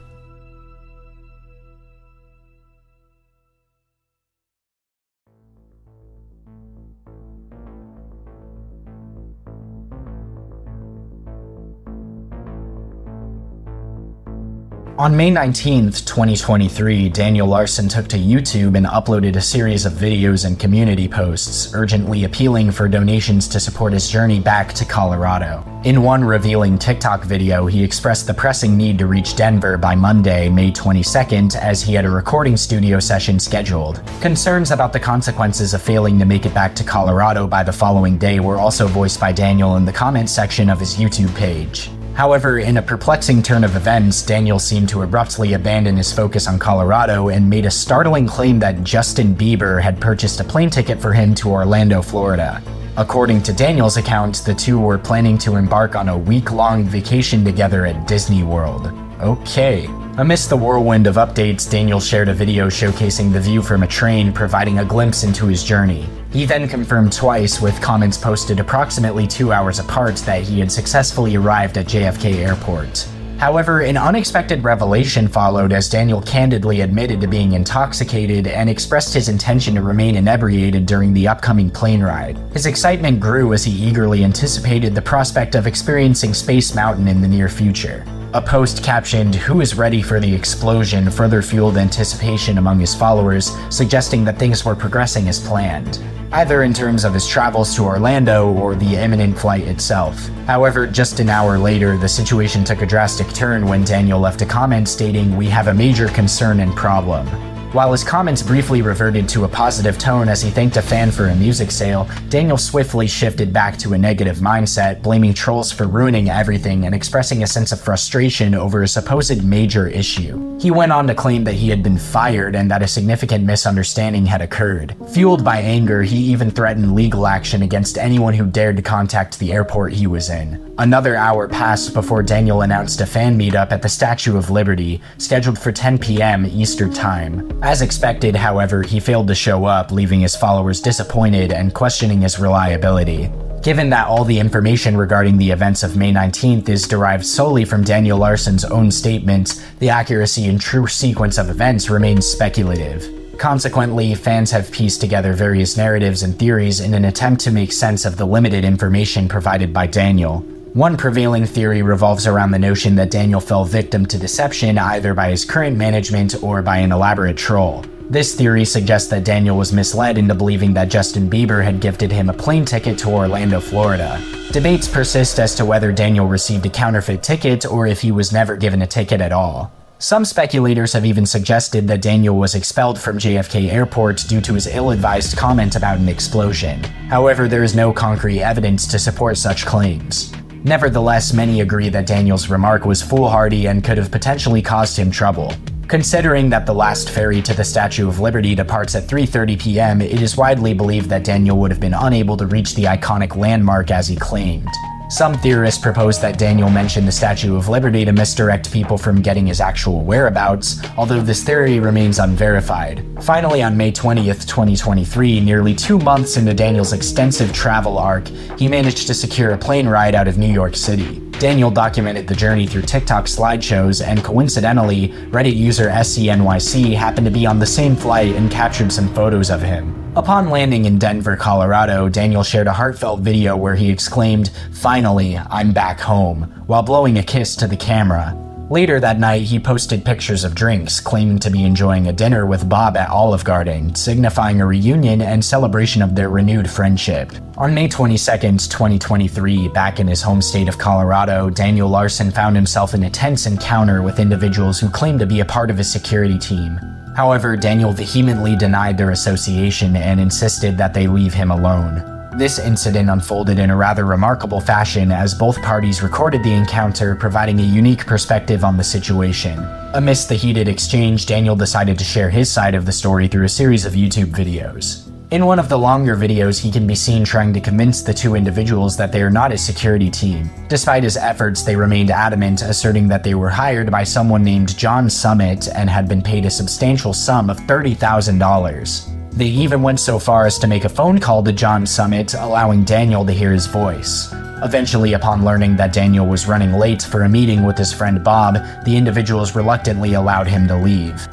On May nineteenth, twenty twenty-three, Daniel Larson took to YouTube and uploaded a series of videos and community posts, urgently appealing for donations to support his journey back to Colorado. In one revealing TikTok video, he expressed the pressing need to reach Denver by Monday, May twenty-second, as he had a recording studio session scheduled. Concerns about the consequences of failing to make it back to Colorado by the following day were also voiced by Daniel in the comments section of his YouTube page. However, in a perplexing turn of events, Daniel seemed to abruptly abandon his focus on Colorado and made a startling claim that Justin Bieber had purchased a plane ticket for him to Orlando, Florida. According to Daniel's account, the two were planning to embark on a week-long vacation together at Disney World. Okay. Amidst the whirlwind of updates, Daniel shared a video showcasing the view from a train, providing a glimpse into his journey. He then confirmed twice, with comments posted approximately two hours apart, that he had successfully arrived at J F K Airport. However, an unexpected revelation followed as Daniel candidly admitted to being intoxicated and expressed his intention to remain inebriated during the upcoming plane ride. His excitement grew as he eagerly anticipated the prospect of experiencing Space Mountain in the near future. A post captioned, "Who is ready for the explosion?" further fueled anticipation among his followers, suggesting that things were progressing as planned, either in terms of his travels to Orlando or the imminent flight itself. However, just an hour later, the situation took a drastic turn when Daniel left a comment stating, "We have a major concern and problem." While his comments briefly reverted to a positive tone as he thanked a fan for a music sale, Daniel swiftly shifted back to a negative mindset, blaming trolls for ruining everything and expressing a sense of frustration over a supposed major issue. He went on to claim that he had been fired and that a significant misunderstanding had occurred. Fueled by anger, he even threatened legal action against anyone who dared to contact the airport he was in. Another hour passed before Daniel announced a fan meetup at the Statue of Liberty, scheduled for ten p m Eastern Time. As expected, however, he failed to show up, leaving his followers disappointed and questioning his reliability. Given that all the information regarding the events of May nineteenth is derived solely from Daniel Larson's own statements, the accuracy and true sequence of events remains speculative. Consequently, fans have pieced together various narratives and theories in an attempt to make sense of the limited information provided by Daniel. One prevailing theory revolves around the notion that Daniel fell victim to deception either by his current management or by an elaborate troll. This theory suggests that Daniel was misled into believing that Justin Bieber had gifted him a plane ticket to Orlando, Florida. Debates persist as to whether Daniel received a counterfeit ticket or if he was never given a ticket at all. Some speculators have even suggested that Daniel was expelled from J F K Airport due to his ill-advised comment about an explosion. However, there is no concrete evidence to support such claims. Nevertheless, many agree that Daniel's remark was foolhardy and could have potentially caused him trouble. Considering that the last ferry to the Statue of Liberty departs at three thirty p m, it is widely believed that Daniel would have been unable to reach the iconic landmark as he claimed. Some theorists propose that Daniel mentioned the Statue of Liberty to misdirect people from getting his actual whereabouts, although this theory remains unverified. Finally, on May twentieth, twenty twenty-three, nearly two months into Daniel's extensive travel arc, he managed to secure a plane ride out of New York City. Daniel documented the journey through TikTok slideshows, and coincidentally, Reddit user S C N Y C happened to be on the same flight and captured some photos of him. Upon landing in Denver, Colorado, Daniel shared a heartfelt video where he exclaimed, "Finally, I'm back home," while blowing a kiss to the camera. Later that night, he posted pictures of drinks, claiming to be enjoying a dinner with Bob at Olive Garden, signifying a reunion and celebration of their renewed friendship. On May twenty-second, twenty twenty-three, back in his home state of Colorado, Daniel Larson found himself in a tense encounter with individuals who claimed to be a part of his security team. However, Daniel vehemently denied their association and insisted that they leave him alone. This incident unfolded in a rather remarkable fashion as both parties recorded the encounter, providing a unique perspective on the situation. Amidst the heated exchange, Daniel decided to share his side of the story through a series of YouTube videos. In one of the longer videos, he can be seen trying to convince the two individuals that they are not his security team. Despite his efforts, they remained adamant, asserting that they were hired by someone named John Summit and had been paid a substantial sum of thirty thousand dollars. They even went so far as to make a phone call to John Summit, allowing Daniel to hear his voice. Eventually, upon learning that Daniel was running late for a meeting with his friend Bob, the individuals reluctantly allowed him to leave.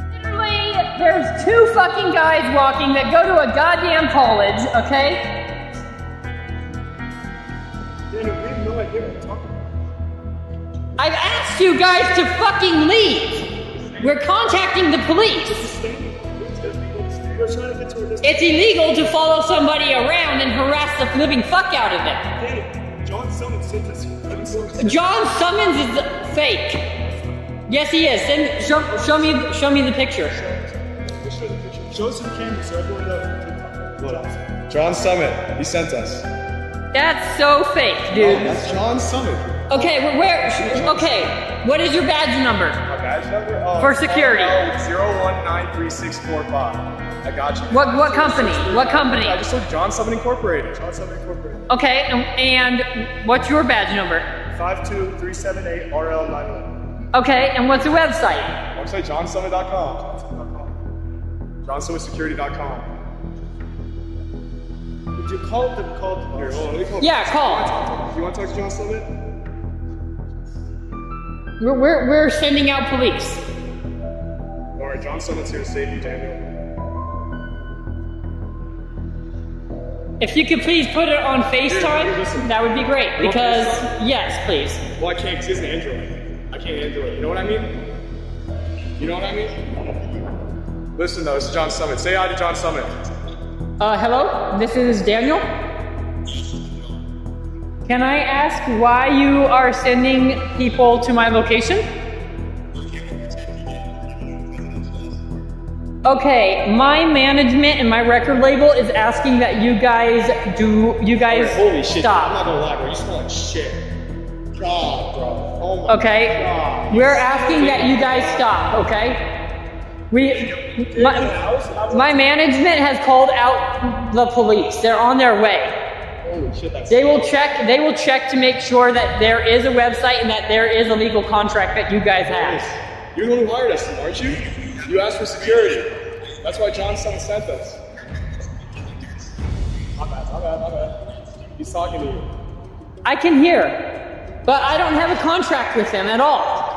There's two fucking guys walking that go to a goddamn college, okay? I've asked you guys to fucking leave! We're contacting the police! It's illegal to follow somebody around and harass the living fuck out of them! John Summons sent us here. John Summons is fake. Yes, he is. Send, show, show, me, show me the picture. Show some cameras so everyone knows. What else? John Summit. He sent us. That's so fake, dude. Oh, that's John Summit. Okay, well, where? Okay, what is your badge number? My badge number? Oh, for security. zero one nine three six four five. I got you. What? What company? What company? I just looked. John Summit Incorporated. John Summit Incorporated. Okay, and what's your badge number? five two three seven eight R L nine one. Okay, and what's the website? Website john summit dot com. john summit security dot com. Would you call the call? The, here, hold on, let me call. Yeah, call. Do you want to talk to John Summit? We're, we're, we're sending out police. Alright, John Summit's here to save you, Daniel. If you could please put it on FaceTime, yeah, that would be great, because, yes, please. Well, I can't, because it's an Android. I can't Android, you know what I mean? You know what I mean? Listen though, this is John Summit. Say hi to John Summit. Uh, hello, this is Daniel. Can I ask why you are sending people to my location? Okay, my management and my record label is asking that you guys do, you guys stop. Holy shit, stop. I'm not gonna lie, bro, you smell like shit. God, bro, oh my okay. God. Okay, we're asking that you guys stop, okay? We, my, my management has called out the police. They're on their way. Holy shit, that's they will check. They will check to make sure that there is a website and that there is a legal contract that you guys have. You're the one who hired us, aren't you? You asked for security. That's why John Summit sent us. My bad, my bad, my bad. He's talking to you. I can hear, but I don't have a contract with him at all.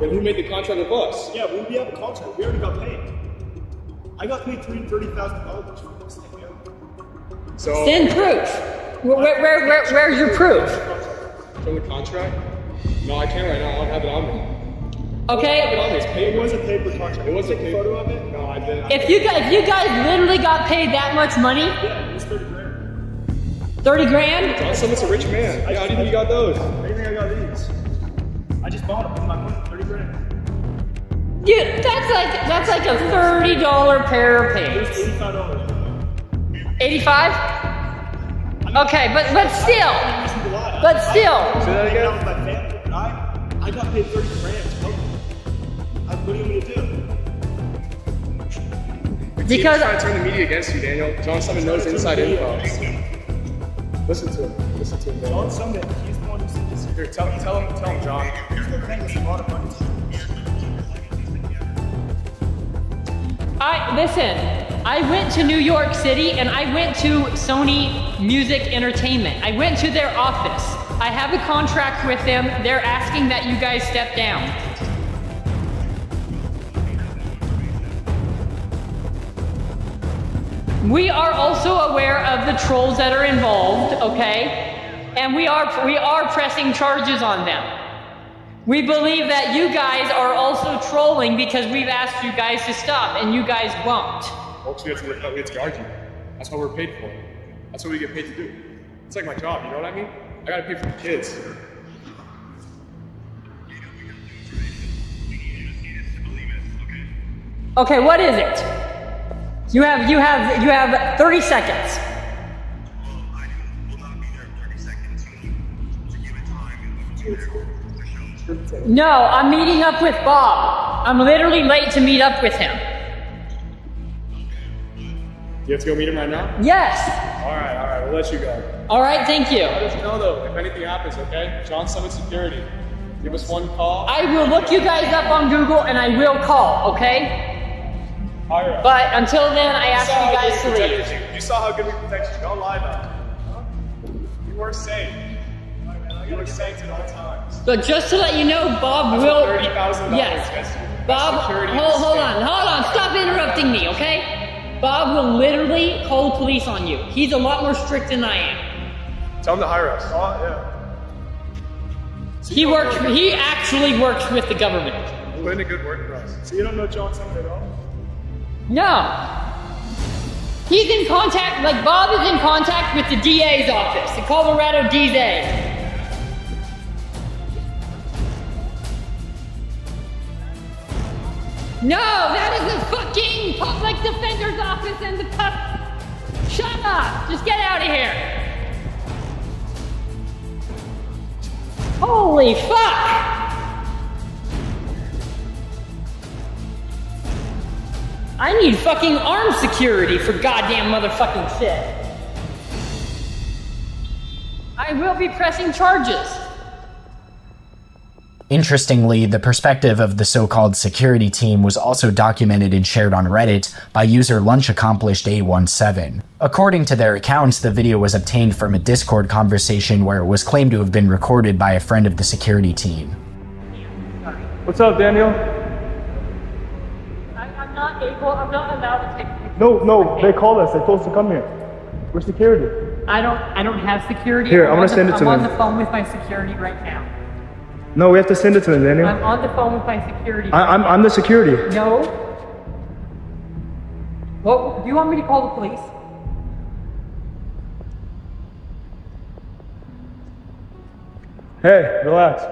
Then who made the contract with us? Yeah, we have a contract. We already got paid. I got paid three hundred thirty thousand dollars for this thing, yeah. So send proof. Where, where, where, where's your proof? the contract? No, I can't right now. I don't have it on me. Okay. I have it on me. It's paper. It was a paper contract. It was a paper. Photo of it? No, I didn't. If you guys, if you guys literally got paid that much money? Yeah, it was thirty grand. Thirty grand? Johnson, it's a rich man. I, I didn't think you got those. I didn't think I got these. I just bought them with my money. Thirty grand. Dude, that's like that's like a thirty dollar pair of pants. eighty-five dollars. eighty-five? Okay, but but still. But still. Say that again. I got paid thirty grand. What are you gonna do? Because trying to turn the media against you, Daniel. John Summit knows inside info. Listen to him. Listen to him. John Summit. He's the one who said this. Here, tell him. Tell him. Tell him, John. He's the thing with a lot of money. I, listen, I went to New York City and I went to Sony Music Entertainment. I went to their office. I have a contract with them. They're asking that you guys step down. We are also aware of the trolls that are involved, okay? And we are, we are pressing charges on them. We believe that you guys are also trolling because we've asked you guys to stop and you guys won't. Folks, we have to work out, we have to guard you. That's what we're paid for. That's what we get paid to do. It's like my job, you know what I mean? I gotta pay for the kids. Okay, what is it? You have, you have, you have thirty seconds. Well, I will not be there in thirty seconds to give it time and look at it. No, I'm meeting up with Bob. I'm literally late to meet up with him. You have to go meet him right now? Yes. All right, all right, we'll let you go. All right, thank you. Let us know, though, if anything happens, okay? John Summit Security. Give us one call. I will look you guys up on Google, and I will call, okay? All right. But until then, I ask you guys to leave. You. you saw how good we protected you. Don't lie about it. You were safe. You were safe at all times. But just to let you know, Bob That's will. thirty thousand yes. dollars. Bob, hold, hold on, hold on. Stop interrupting me, okay? Bob will literally call police on you. He's a lot more strict than I am. Tell him to hire us. Oh yeah. So he works. He actually works with the government. Put in a good word for us. So you don't know John Summit at all? No. He's in contact. Like Bob is in contact with the D A's office, the Colorado D A. No, that is the fucking public defender's office and the pup. Shut up! Just get out of here! Holy fuck! I need fucking armed security for goddamn motherfucking shit. I will be pressing charges. Interestingly, the perspective of the so-called security team was also documented and shared on Reddit by user lunch accomplished eight one seven. According to their accounts, the video was obtained from a Discord conversation where it was claimed to have been recorded by a friend of the security team. What's up, Daniel? I, I'm not able, I'm not allowed to take... No, no, they called us, they told us to come here. We're security. I don't, I don't have security. Here, I'm gonna send it to them. I'm on the phone with my security right now. No, we have to send it to them, Daniel. I'm on the phone with my security. I, I'm, I'm the security. No. Well, do you want me to call the police? Hey, relax.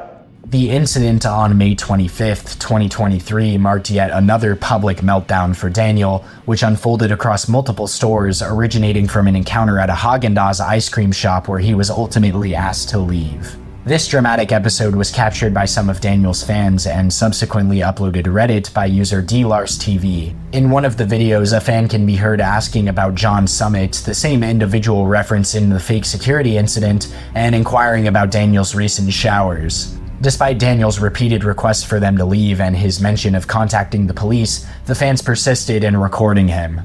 The incident on May twenty-fifth, twenty twenty-three marked yet another public meltdown for Daniel, which unfolded across multiple stores, originating from an encounter at a Häagen-Dazs ice cream shop where he was ultimately asked to leave. This dramatic episode was captured by some of Daniel's fans and subsequently uploaded to Reddit by user D Lars T V. In one of the videos, a fan can be heard asking about John Summit, the same individual referenced in the fake security incident, and inquiring about Daniel's recent showers. Despite Daniel's repeated requests for them to leave and his mention of contacting the police, the fans persisted in recording him.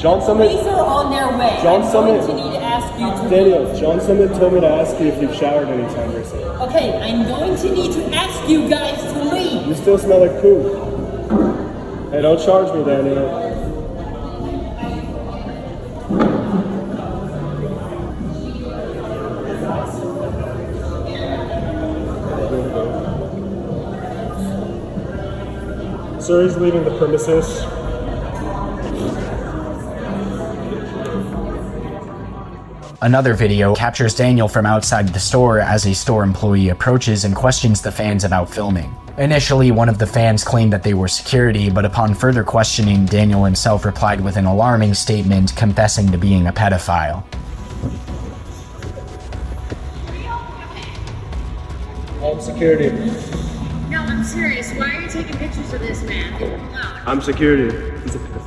John Summit. Police are on their way. John I'm Summit. Going to need to ask you to Daniel, John Summit told me to ask you if you've showered any time recently. Okay, I'm going to need to ask you guys to leave. You still smell like poo. Hey, don't charge me, Daniel. Kusari is leaving the premises. Another video captures Daniel from outside the store as a store employee approaches and questions the fans about filming. Initially, one of the fans claimed that they were security, but upon further questioning, Daniel himself replied with an alarming statement confessing to being a pedophile. I'm security. No, I'm serious. Why are you taking pictures of this man? No. I'm security. He's a pedophile.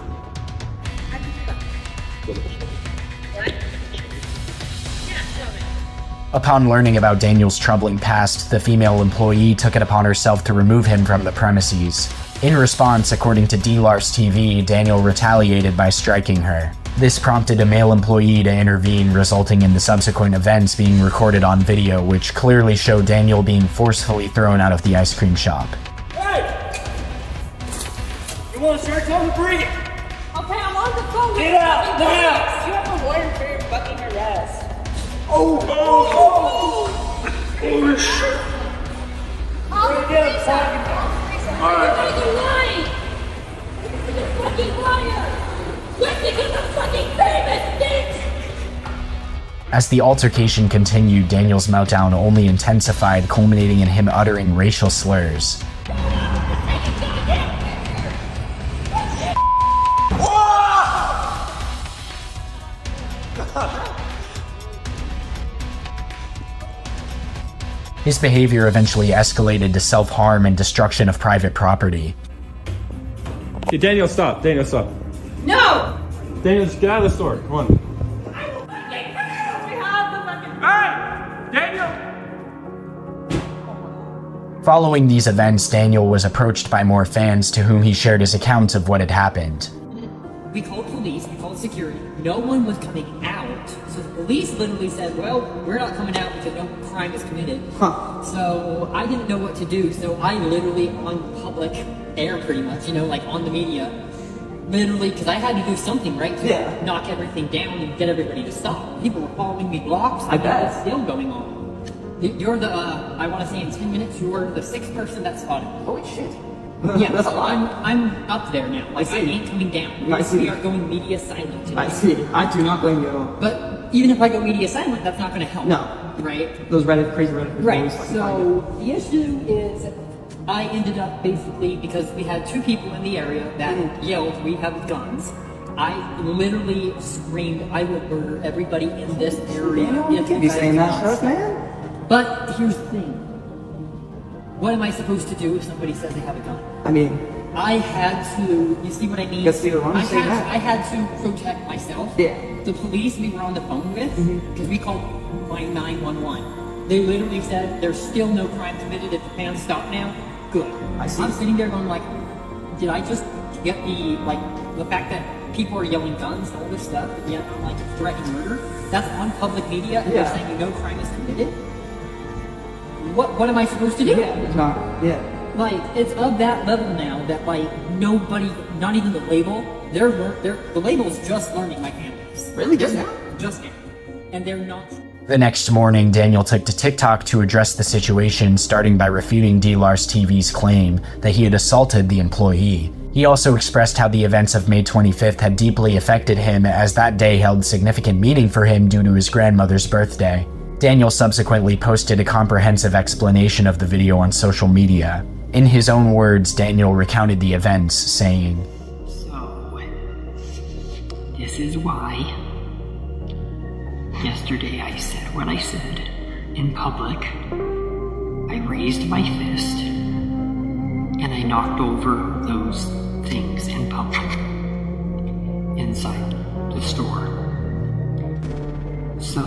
Upon learning about Daniel's troubling past, the female employee took it upon herself to remove him from the premises. In response, according to DLarsTV, Daniel retaliated by striking her. This prompted a male employee to intervene, resulting in the subsequent events being recorded on video, which clearly show Daniel being forcefully thrown out of the ice cream shop. Hey! You want to start something? Bring it! Okay, I'm on the phone. Get out! Get out! You have a lawyer for your fucking arrest. Oh, oh, oh, holy shit. Alright. You're a fucking liar. Listen, you're the fucking famous bitch. As the altercation continued, Daniel's meltdown only intensified, culminating in him uttering racial slurs. His behavior eventually escalated to self-harm and destruction of private property. Hey, Daniel, stop. Daniel, stop. No! Daniel, just get out of the store. Come on. I'm fucking we have the fucking hey! Daniel! Following these events, Daniel was approached by more fans to whom he shared his accounts of what had happened. We called police, we called security. No one was coming out. So the police literally said, well, we're not coming out because no crime is committed. Huh. So I didn't know what to do. So I literally on public air pretty much, you know, like on the media, literally, because I had to do something, right? To yeah. knock everything down and get everybody to stop. People were following me blocks. I bet. It's still going on. You're the, uh, I want to say in ten minutes, you were the sixth person that spotted me. Holy shit. Yeah, that's so a lot. I'm, I'm up there now. Like, I, I ain't coming down. I see. We are going media silent today. I see. I do not blame you at all. But even if I go media silent, that's not going to help. No. Right? Those Reddit, crazy Reddit. Right. So the issue is I ended up basically because we had two people in the area that mm. yelled, we have guns. I literally screamed, I will murder everybody in this area. You can't be saying that stuff, man. But here's the thing. What am I supposed to do if somebody says they have a gun? I mean... I had to... You see what I mean? Guess we were wrong to say that. I had to protect myself. Yeah. The police we were on the phone with, because mm-hmm. we called my nine one one. They literally said, there's still no crime committed. If the fans stop now, good. I see. I'm sitting there going like, did I just get the... Like, the fact that people are yelling guns and all this stuff, but yet I'm like, threatening murder? That's on public media, and yeah. they're saying no crime is committed? What, what am I supposed to do? Yeah, it's not, yeah. Like, it's of that level now that, like, nobody, not even the label, they're, they're, the label's just learning my cameras. Really? Just now? Just now. And they're not... The next morning, Daniel took to TikTok to address the situation, starting by refuting DLarsTV's claim that he had assaulted the employee. He also expressed how the events of May twenty-fifth had deeply affected him, as that day held significant meaning for him due to his grandmother's birthday. Daniel subsequently posted a comprehensive explanation of the video on social media. In his own words, Daniel recounted the events, saying, so, this is why yesterday I said what I said in public. I raised my fist and I knocked over those things in public inside the store. So...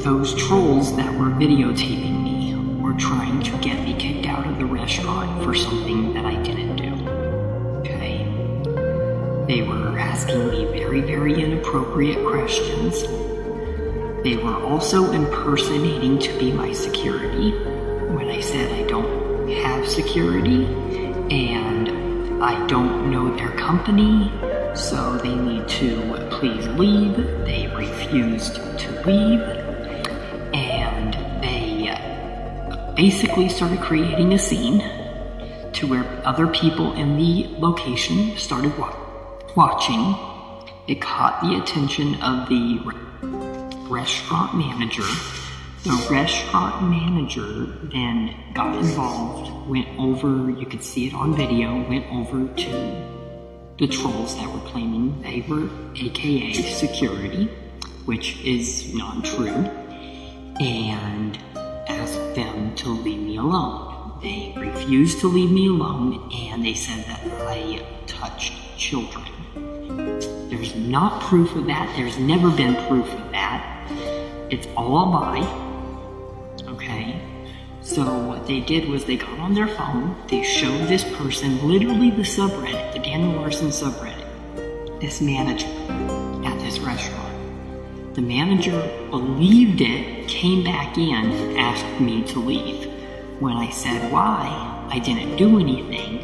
those trolls that were videotaping me were trying to get me kicked out of the restaurant for something that I didn't do, okay? They were asking me very, very inappropriate questions. They were also impersonating to be my security when I said I don't have security and I don't know their company, so they need to please leave. They refused to leave. Basically started creating a scene to where other people in the location started wa watching. It caught the attention of the re restaurant manager. The restaurant manager then got involved, went over, you could see it on video, went over to the trolls that were claiming they were A K A security, which is not true, and asked them to leave me alone. They refused to leave me alone, and they said that I touched children. There's not proof of that. There's never been proof of that. It's all a lie, okay? So what they did was they got on their phone, they showed this person, literally the subreddit, the Daniel Larson subreddit, this manager at this restaurant. The manager believed it, came back in, asked me to leave. When I said why, I didn't do anything.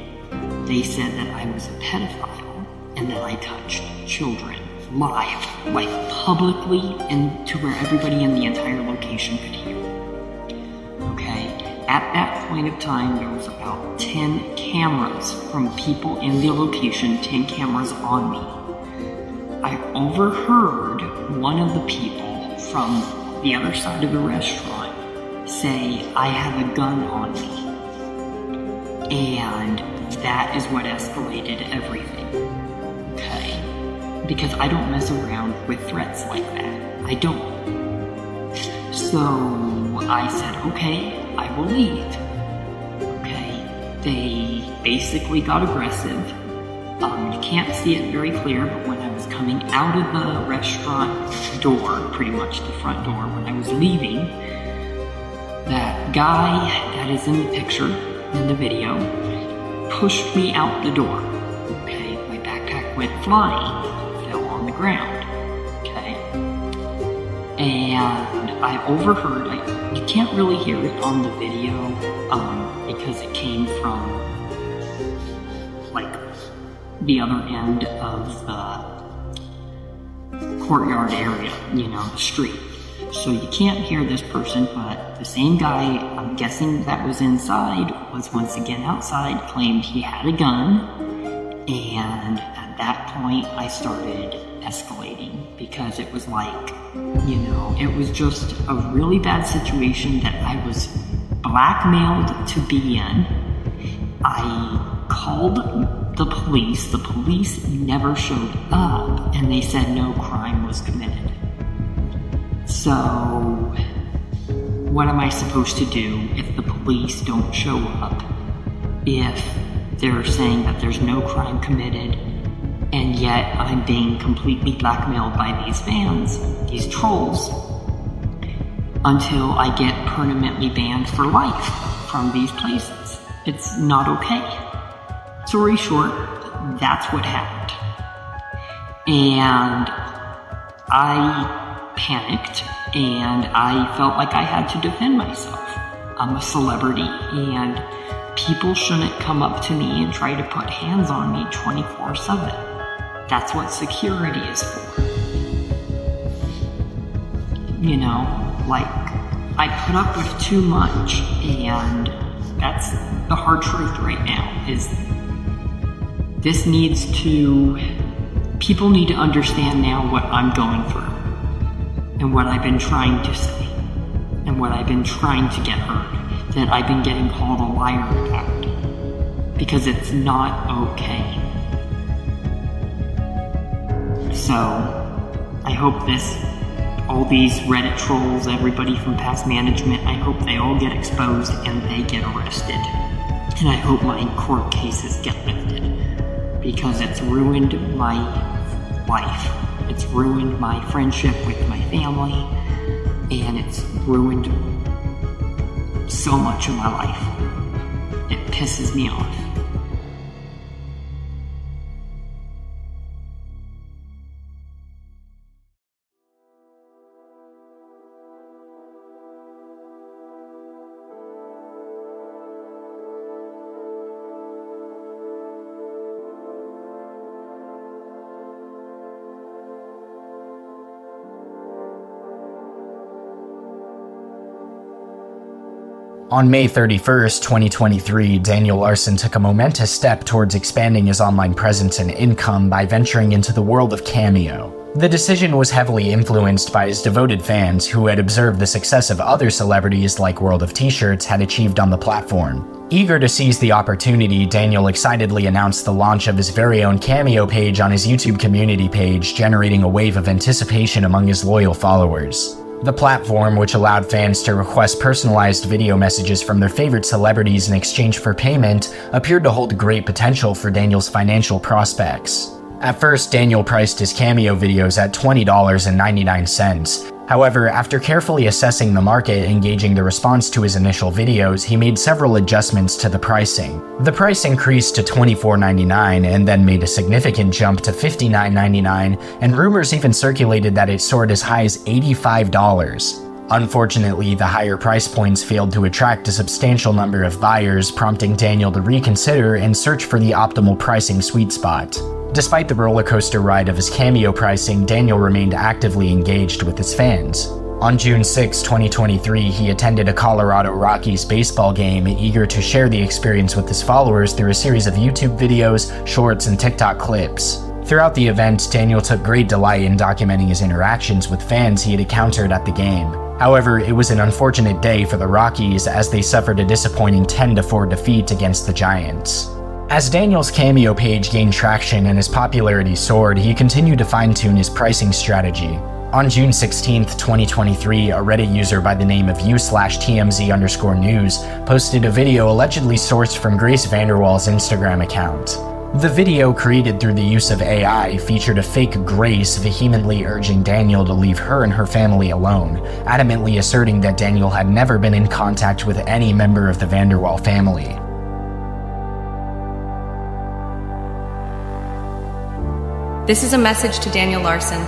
They said that I was a pedophile and that I touched children live, like publicly, and to where everybody in the entire location could hear. Okay, at that point of time, there was about ten cameras from people in the location, ten cameras on me. I overheard one of the people from the other side of the restaurant say, I have a gun on me. And that is what escalated everything, okay? Because I don't mess around with threats like that. I don't. So I said, okay, I will leave, okay? They basically got aggressive. Um, you can't see it very clear, but when I was coming out of the restaurant door, pretty much the front door, when I was leaving, that guy that is in the picture, in the video, pushed me out the door, okay? My backpack went flying, fell on the ground, okay? And I overheard, I, you can't really hear it on the video, um, because it came from the other end of the courtyard area, you know, the street. So you can't hear this person, but the same guy, I'm guessing that was inside, was once again outside, claimed he had a gun, and at that point I started escalating because it was like, you know, it was just a really bad situation that I was blackmailed to be in. I called the police, the police never showed up, and they said no crime was committed. So, what am I supposed to do if the police don't show up, if they're saying that there's no crime committed, and yet I'm being completely blackmailed by these fans, these trolls, until I get permanently banned for life from these places? It's not okay. Story short, that's what happened. And I panicked and I felt like I had to defend myself. I'm a celebrity and people shouldn't come up to me and try to put hands on me twenty-four seven. That's what security is for. You know, like, I put up with too much, and that's the hard truth right now, is this needs to, people need to understand now what I'm going through and what I've been trying to say and what I've been trying to get heard, that I've been getting called a liar about, because it's not okay. So I hope this, all these Reddit trolls, everybody from past management, I hope they all get exposed and they get arrested. And I hope my court cases get lifted, because it's ruined my life. It's ruined my friendship with my family, and it's ruined so much of my life. It pisses me off. On May thirty-first, twenty twenty-three, Daniel Larson took a momentous step towards expanding his online presence and income by venturing into the world of Cameo. The decision was heavily influenced by his devoted fans, who had observed the success of other celebrities like World of T-Shirts had achieved on the platform. Eager to seize the opportunity, Daniel excitedly announced the launch of his very own Cameo page on his YouTube community page, generating a wave of anticipation among his loyal followers. The platform, which allowed fans to request personalized video messages from their favorite celebrities in exchange for payment, appeared to hold great potential for Daniel's financial prospects. At first, Daniel priced his Cameo videos at twenty dollars and ninety-nine cents. However, after carefully assessing the market and gauging the response to his initial videos, he made several adjustments to the pricing. The price increased to twenty-four ninety-nine and then made a significant jump to fifty-nine ninety-nine, and rumors even circulated that it soared as high as eighty-five dollars. Unfortunately, the higher price points failed to attract a substantial number of buyers, prompting Daniel to reconsider and search for the optimal pricing sweet spot. Despite the rollercoaster ride of his Cameo pricing, Daniel remained actively engaged with his fans. On June sixth, twenty twenty-three, he attended a Colorado Rockies baseball game, eager to share the experience with his followers through a series of YouTube videos, shorts, and TikTok clips. Throughout the event, Daniel took great delight in documenting his interactions with fans he had encountered at the game. However, it was an unfortunate day for the Rockies, as they suffered a disappointing ten to four defeat against the Giants. As Daniel's Cameo page gained traction and his popularity soared, he continued to fine-tune his pricing strategy. On June sixteenth, twenty twenty-three, a Reddit user by the name of u slash T M Z underscore news posted a video allegedly sourced from Grace VanderWaal's Instagram account. The video, created through the use of A I, featured a fake Grace vehemently urging Daniel to leave her and her family alone, adamantly asserting that Daniel had never been in contact with any member of the VanderWaal family. This is a message to Daniel Larson.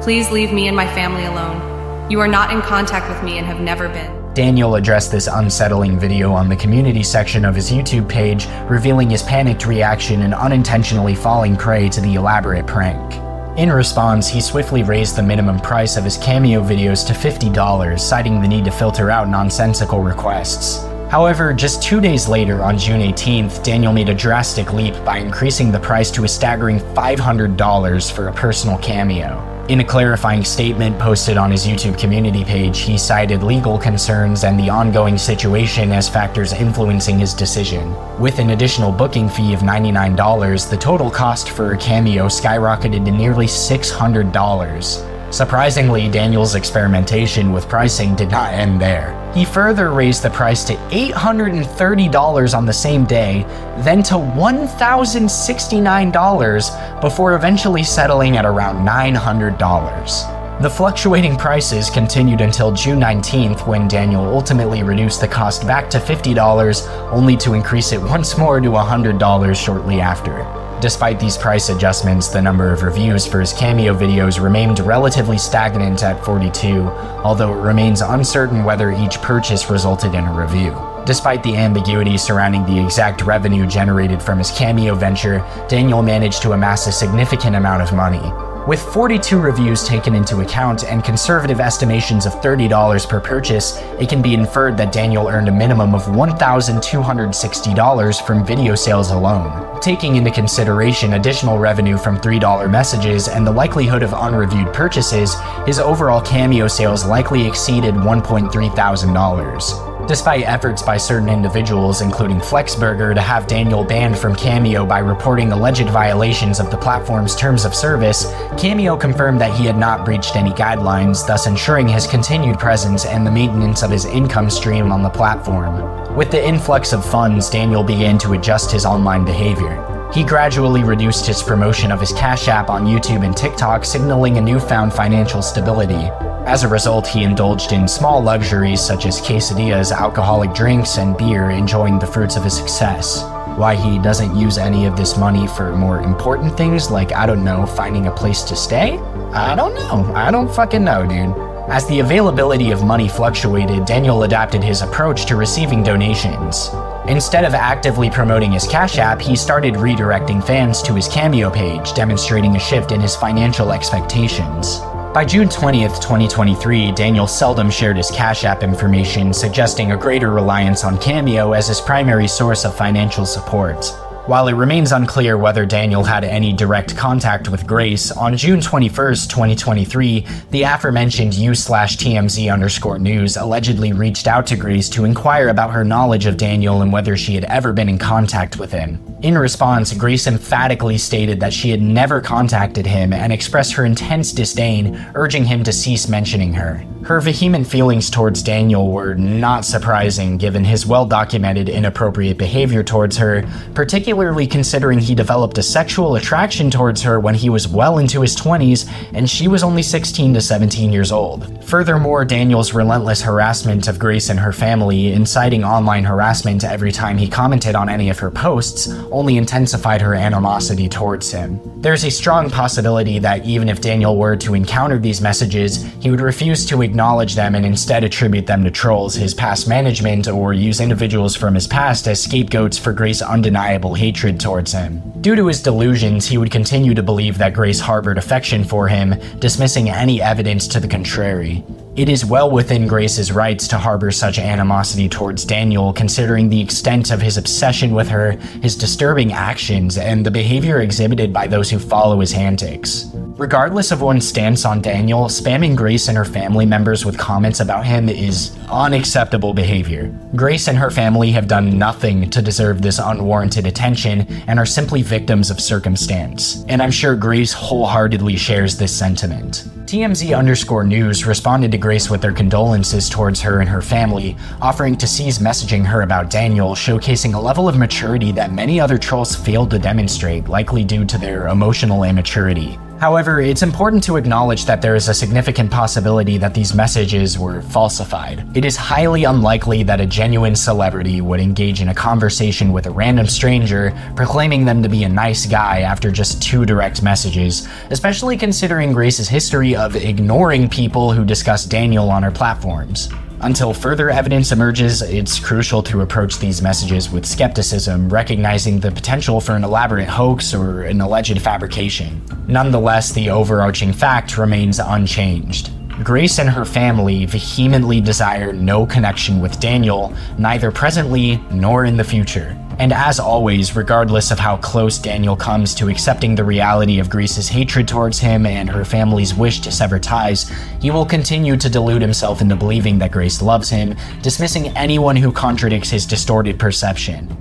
Please leave me and my family alone. You are not in contact with me and have never been. Daniel addressed this unsettling video on the community section of his YouTube page, revealing his panicked reaction and unintentionally falling prey to the elaborate prank. In response, he swiftly raised the minimum price of his Cameo videos to fifty dollars, citing the need to filter out nonsensical requests. However, just two days later, on June eighteenth, Daniel made a drastic leap by increasing the price to a staggering five hundred dollars for a personal Cameo. In a clarifying statement posted on his YouTube community page, he cited legal concerns and the ongoing situation as factors influencing his decision. With an additional booking fee of ninety-nine dollars, the total cost for a Cameo skyrocketed to nearly six hundred dollars. Surprisingly, Daniel's experimentation with pricing did not end there. He further raised the price to eight hundred thirty dollars on the same day, then to one thousand sixty-nine dollars, before eventually settling at around nine hundred dollars. The fluctuating prices continued until June nineteenth, when Daniel ultimately reduced the cost back to fifty dollars, only to increase it once more to one hundred dollars shortly after. Despite these price adjustments, the number of reviews for his Cameo videos remained relatively stagnant at forty-two, although it remains uncertain whether each purchase resulted in a review. Despite the ambiguity surrounding the exact revenue generated from his Cameo venture, Daniel managed to amass a significant amount of money. With forty-two reviews taken into account and conservative estimations of thirty dollars per purchase, it can be inferred that Daniel earned a minimum of one thousand two hundred sixty dollars from video sales alone, taking into consideration additional revenue from three dollar messages and the likelihood of unreviewed purchases. His overall Cameo sales likely exceeded one point three thousand dollars. Despite efforts by certain individuals, including Flexburger, to have Daniel banned from Cameo by reporting alleged violations of the platform's terms of service, Cameo confirmed that he had not breached any guidelines, thus ensuring his continued presence and the maintenance of his income stream on the platform. With the influx of funds, Daniel began to adjust his online behavior. He gradually reduced his promotion of his Cash App on YouTube and TikTok, signaling a newfound financial stability. As a result, he indulged in small luxuries such as quesadillas, alcoholic drinks, and beer, enjoying the fruits of his success. Why he doesn't use any of this money for more important things like, I don't know, finding a place to stay? I don't know. I don't fucking know, dude. As the availability of money fluctuated, Daniel adapted his approach to receiving donations. Instead of actively promoting his Cash App, he started redirecting fans to his Cameo page, demonstrating a shift in his financial expectations. By June twentieth, twenty twenty-three, Daniel seldom shared his Cash App information, suggesting a greater reliance on Cameo as his primary source of financial support. While it remains unclear whether Daniel had any direct contact with Grace, on June twenty-first, twenty twenty-three, the aforementioned u slash T M Z underscore news allegedly reached out to Grace to inquire about her knowledge of Daniel and whether she had ever been in contact with him. In response, Grace emphatically stated that she had never contacted him and expressed her intense disdain, urging him to cease mentioning her. Her vehement feelings towards Daniel were not surprising given his well-documented inappropriate behavior towards her, particularly considering he developed a sexual attraction towards her when he was well into his twenties and she was only sixteen to seventeen years old. Furthermore, Daniel's relentless harassment of Grace and her family, inciting online harassment every time he commented on any of her posts, only intensified her animosity towards him. There's a strong possibility that even if Daniel were to encounter these messages, he would refuse to ignore acknowledge them and instead attribute them to trolls, his past management, or use individuals from his past as scapegoats for Grace's undeniable hatred towards him. Due to his delusions, he would continue to believe that Grace harbored affection for him, dismissing any evidence to the contrary. It is well within Grace's rights to harbor such animosity towards Daniel, considering the extent of his obsession with her, his disturbing actions, and the behavior exhibited by those who follow his antics. Regardless of one's stance on Daniel, spamming Grace and her family members with comments about him is unacceptable behavior. Grace and her family have done nothing to deserve this unwarranted attention and are simply victims of circumstance. And I'm sure Grace wholeheartedly shares this sentiment. T M Z underscore news responded to Grace with their condolences towards her and her family, offering to cease messaging her about Daniel, showcasing a level of maturity that many other trolls failed to demonstrate, likely due to their emotional immaturity. However, it's important to acknowledge that there is a significant possibility that these messages were falsified. It is highly unlikely that a genuine celebrity would engage in a conversation with a random stranger, proclaiming them to be a nice guy after just two direct messages, especially considering Grace's history of ignoring people who discuss Daniel on her platforms. Until further evidence emerges, it's crucial to approach these messages with skepticism, recognizing the potential for an elaborate hoax or an alleged fabrication. Nonetheless, the overarching fact remains unchanged. Grace and her family vehemently desire no connection with Daniel, neither presently nor in the future. And as always, regardless of how close Daniel comes to accepting the reality of Grace's hatred towards him and her family's wish to sever ties, he will continue to delude himself into believing that Grace loves him, dismissing anyone who contradicts his distorted perception.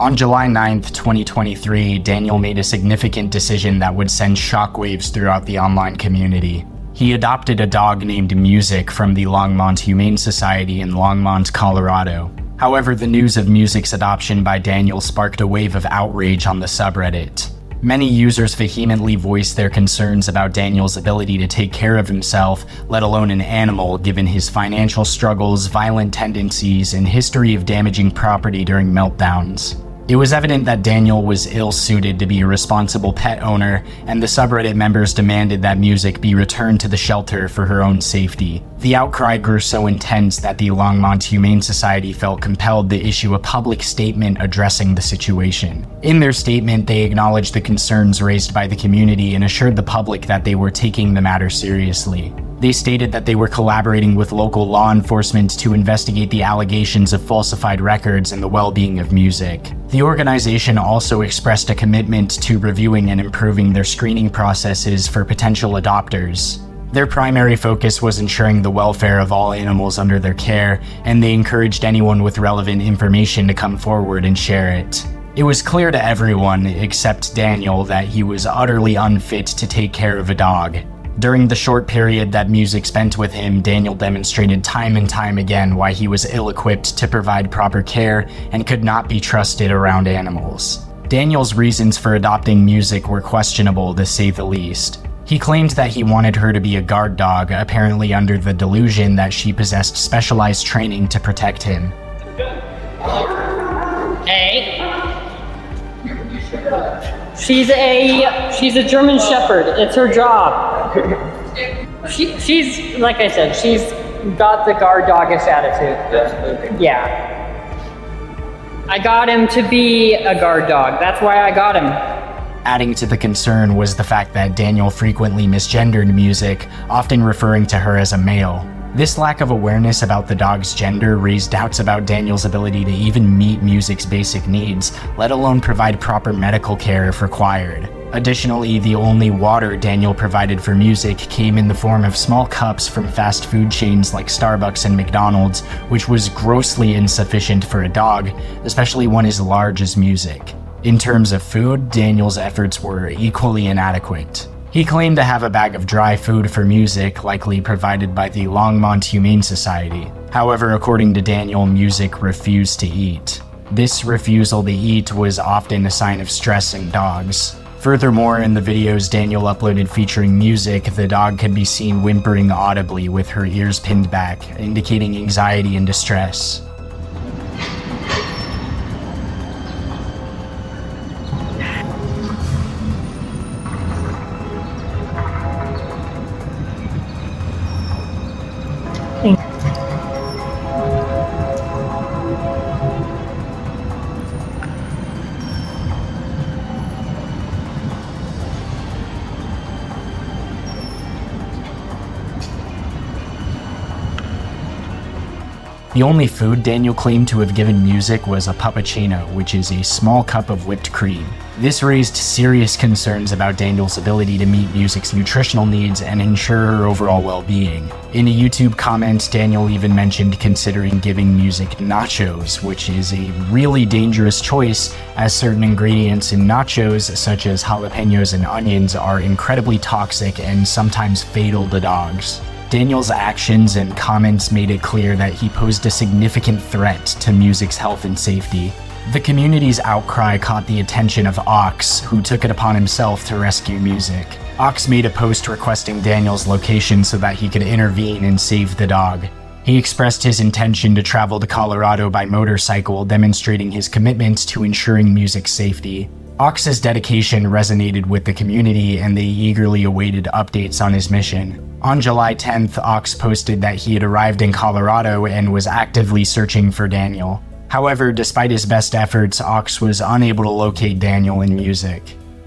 On July ninth, twenty twenty-three, Daniel made a significant decision that would send shockwaves throughout the online community. He adopted a dog named Music from the Longmont Humane Society in Longmont, Colorado. However, the news of Music's adoption by Daniel sparked a wave of outrage on the subreddit. Many users vehemently voiced their concerns about Daniel's ability to take care of himself, let alone an animal, given his financial struggles, violent tendencies, and history of damaging property during meltdowns. It was evident that Daniel was ill-suited to be a responsible pet owner, and the subreddit members demanded that Music be returned to the shelter for her own safety. The outcry grew so intense that the Longmont Humane Society felt compelled to issue a public statement addressing the situation. In their statement, they acknowledged the concerns raised by the community and assured the public that they were taking the matter seriously. They stated that they were collaborating with local law enforcement to investigate the allegations of falsified records and the well-being of Music. The organization also expressed a commitment to reviewing and improving their screening processes for potential adopters. Their primary focus was ensuring the welfare of all animals under their care, and they encouraged anyone with relevant information to come forward and share it. It was clear to everyone, except Daniel, that he was utterly unfit to take care of a dog. During the short period that Music spent with him, Daniel demonstrated time and time again why he was ill-equipped to provide proper care and could not be trusted around animals. Daniel's reasons for adopting Music were questionable, to say the least. He claimed that he wanted her to be a guard dog, apparently under the delusion that she possessed specialized training to protect him. Hey. She's a, she's a German Shepherd. It's her job. She, she's, like I said, she's got the guard doggish attitude. Absolutely. Yeah. I got him to be a guard dog. That's why I got him. Adding to the concern was the fact that Daniel frequently misgendered Music, often referring to her as a male. This lack of awareness about the dog's gender raised doubts about Daniel's ability to even meet Music's basic needs, let alone provide proper medical care if required. Additionally, the only water Daniel provided for Music came in the form of small cups from fast food chains like Starbucks and McDonald's, which was grossly insufficient for a dog, especially one as large as Music. In terms of food, Daniel's efforts were equally inadequate. He claimed to have a bag of dry food for Music, likely provided by the Longmont Humane Society. However, according to Daniel, Music refused to eat. This refusal to eat was often a sign of stress in dogs. Furthermore, in the videos Daniel uploaded featuring Music, the dog could be seen whimpering audibly with her ears pinned back, indicating anxiety and distress. The only food Daniel claimed to have given Music was a puppuccino, which is a small cup of whipped cream. This raised serious concerns about Daniel's ability to meet Music's nutritional needs and ensure her overall well-being. In a YouTube comment, Daniel even mentioned considering giving Music nachos, which is a really dangerous choice, as certain ingredients in nachos, such as jalapenos and onions, are incredibly toxic and sometimes fatal to dogs. Daniel's actions and comments made it clear that he posed a significant threat to Music's health and safety. The community's outcry caught the attention of Ox, who took it upon himself to rescue Music. Ox made a post requesting Daniel's location so that he could intervene and save the dog. He expressed his intention to travel to Colorado by motorcycle, demonstrating his commitment to ensuring Music's safety. Ox's dedication resonated with the community, and they eagerly awaited updates on his mission. On July tenth, Ox posted that he had arrived in Colorado and was actively searching for Daniel. However, despite his best efforts, Ox was unable to locate Daniel and Music.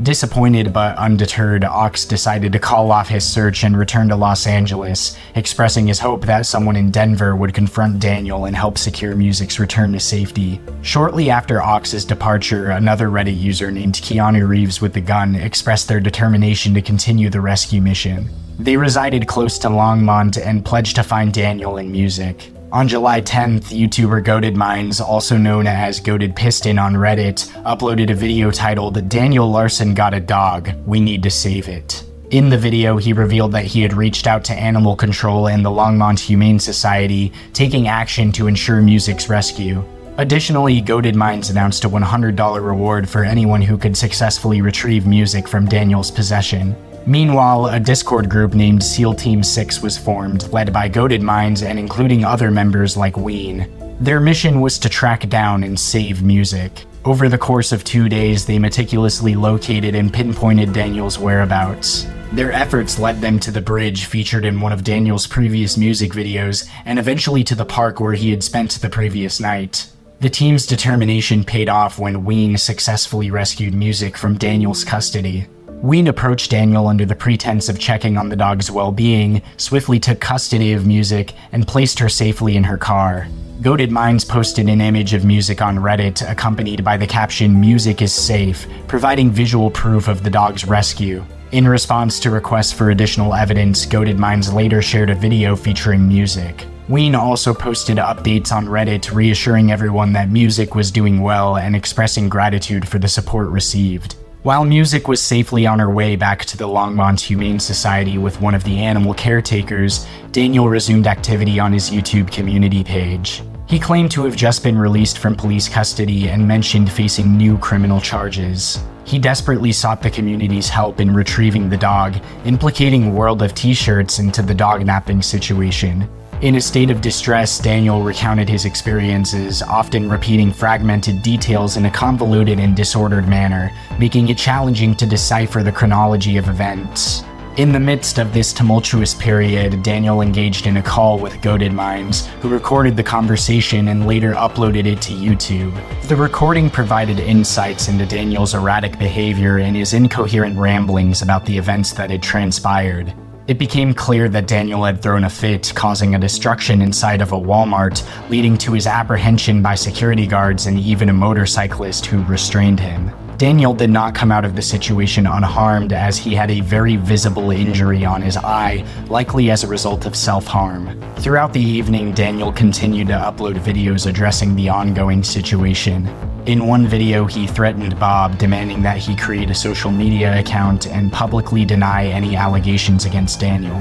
Disappointed but undeterred, Ox decided to call off his search and return to Los Angeles, expressing his hope that someone in Denver would confront Daniel and help secure Music's return to safety. Shortly after Ox's departure, another Reddit user named Keanu Reeves with the Gun expressed their determination to continue the rescue mission. They resided close to Longmont and pledged to find Daniel and Music. On July tenth, YouTuber Goated Minds, also known as Goated Piston on Reddit, uploaded a video titled, "Daniel Larson Got a Dog, We Need to Save It." In the video, he revealed that he had reached out to animal control and the Longmont Humane Society, taking action to ensure Music's rescue. Additionally, Goated Minds announced a one hundred dollar reward for anyone who could successfully retrieve Music from Daniel's possession. Meanwhile, a Discord group named SEAL Team six was formed, led by Goated Minds and including other members like Ween. Their mission was to track down and save Music. Over the course of two days, they meticulously located and pinpointed Daniel's whereabouts. Their efforts led them to the bridge featured in one of Daniel's previous music videos, and eventually to the park where he had spent the previous night. The team's determination paid off when Ween successfully rescued Music from Daniel's custody. Ween approached Daniel under the pretense of checking on the dog's well-being, swiftly took custody of Music, and placed her safely in her car. Goated Minds posted an image of Music on Reddit, accompanied by the caption, "Music is safe," providing visual proof of the dog's rescue. In response to requests for additional evidence, Goated Minds later shared a video featuring Music. Ween also posted updates on Reddit, reassuring everyone that Music was doing well and expressing gratitude for the support received. While Music was safely on her way back to the Longmont Humane Society with one of the animal caretakers, Daniel resumed activity on his YouTube community page. He claimed to have just been released from police custody and mentioned facing new criminal charges. He desperately sought the community's help in retrieving the dog, implicating World of T-Shirts into the dog napping situation. In a state of distress, Daniel recounted his experiences, often repeating fragmented details in a convoluted and disordered manner, making it challenging to decipher the chronology of events. In the midst of this tumultuous period, Daniel engaged in a call with Goated Minds, who recorded the conversation and later uploaded it to YouTube. The recording provided insights into Daniel's erratic behavior and his incoherent ramblings about the events that had transpired. It became clear that Daniel had thrown a fit, causing a destruction inside of a Walmart, leading to his apprehension by security guards and even a motorcyclist who restrained him. Daniel did not come out of the situation unharmed, as he had a very visible injury on his eye, likely as a result of self-harm. Throughout the evening, Daniel continued to upload videos addressing the ongoing situation. In one video, he threatened Bob, demanding that he create a social media account and publicly deny any allegations against Daniel.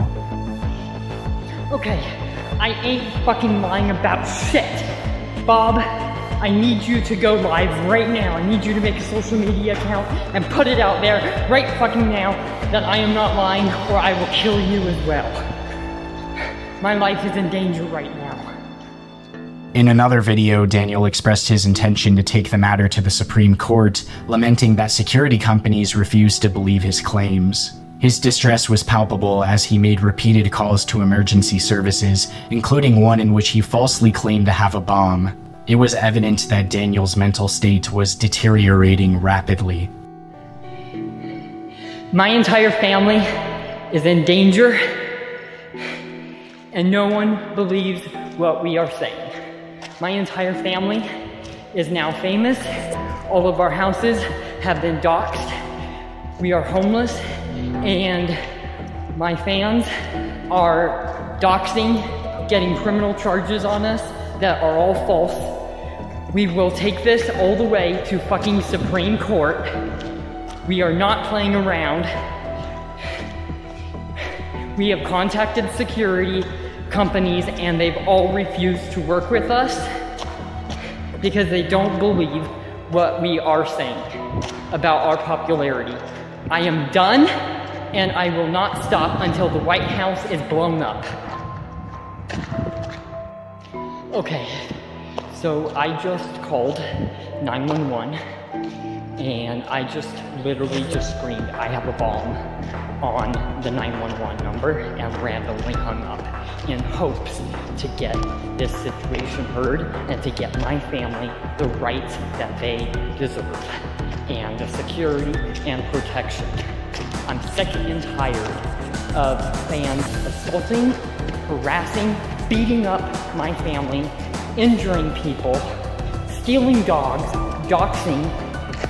Okay, I ain't fucking lying about shit. Bob, I need you to go live right now. I need you to make a social media account and put it out there right fucking now that I am not lying, or I will kill you as well. My life is in danger right now. In another video, Daniel expressed his intention to take the matter to the Supreme Court, lamenting that security companies refused to believe his claims. His distress was palpable as he made repeated calls to emergency services, including one in which he falsely claimed to have a bomb. It was evident that Daniel's mental state was deteriorating rapidly. My entire family is in danger, and no one believes what we are saying. My entire family is now famous. All of our houses have been doxxed. We are homeless, and my fans are doxing, getting criminal charges on us that are all false. We will take this all the way to fucking Supreme Court. We are not playing around. We have contacted security companies and they've all refused to work with us because they don't believe what we are saying about our popularity. I am done, and I will not stop until the White House is blown up. Okay. So I just called nine one one, and I just literally just screamed, I have a bomb, on the nine one one number and randomly hung up in hopes to get this situation heard and to get my family the rights that they deserve and the security and protection. I'm sick and tired of fans assaulting, harassing, beating up my family, injuring people, stealing dogs, doxing,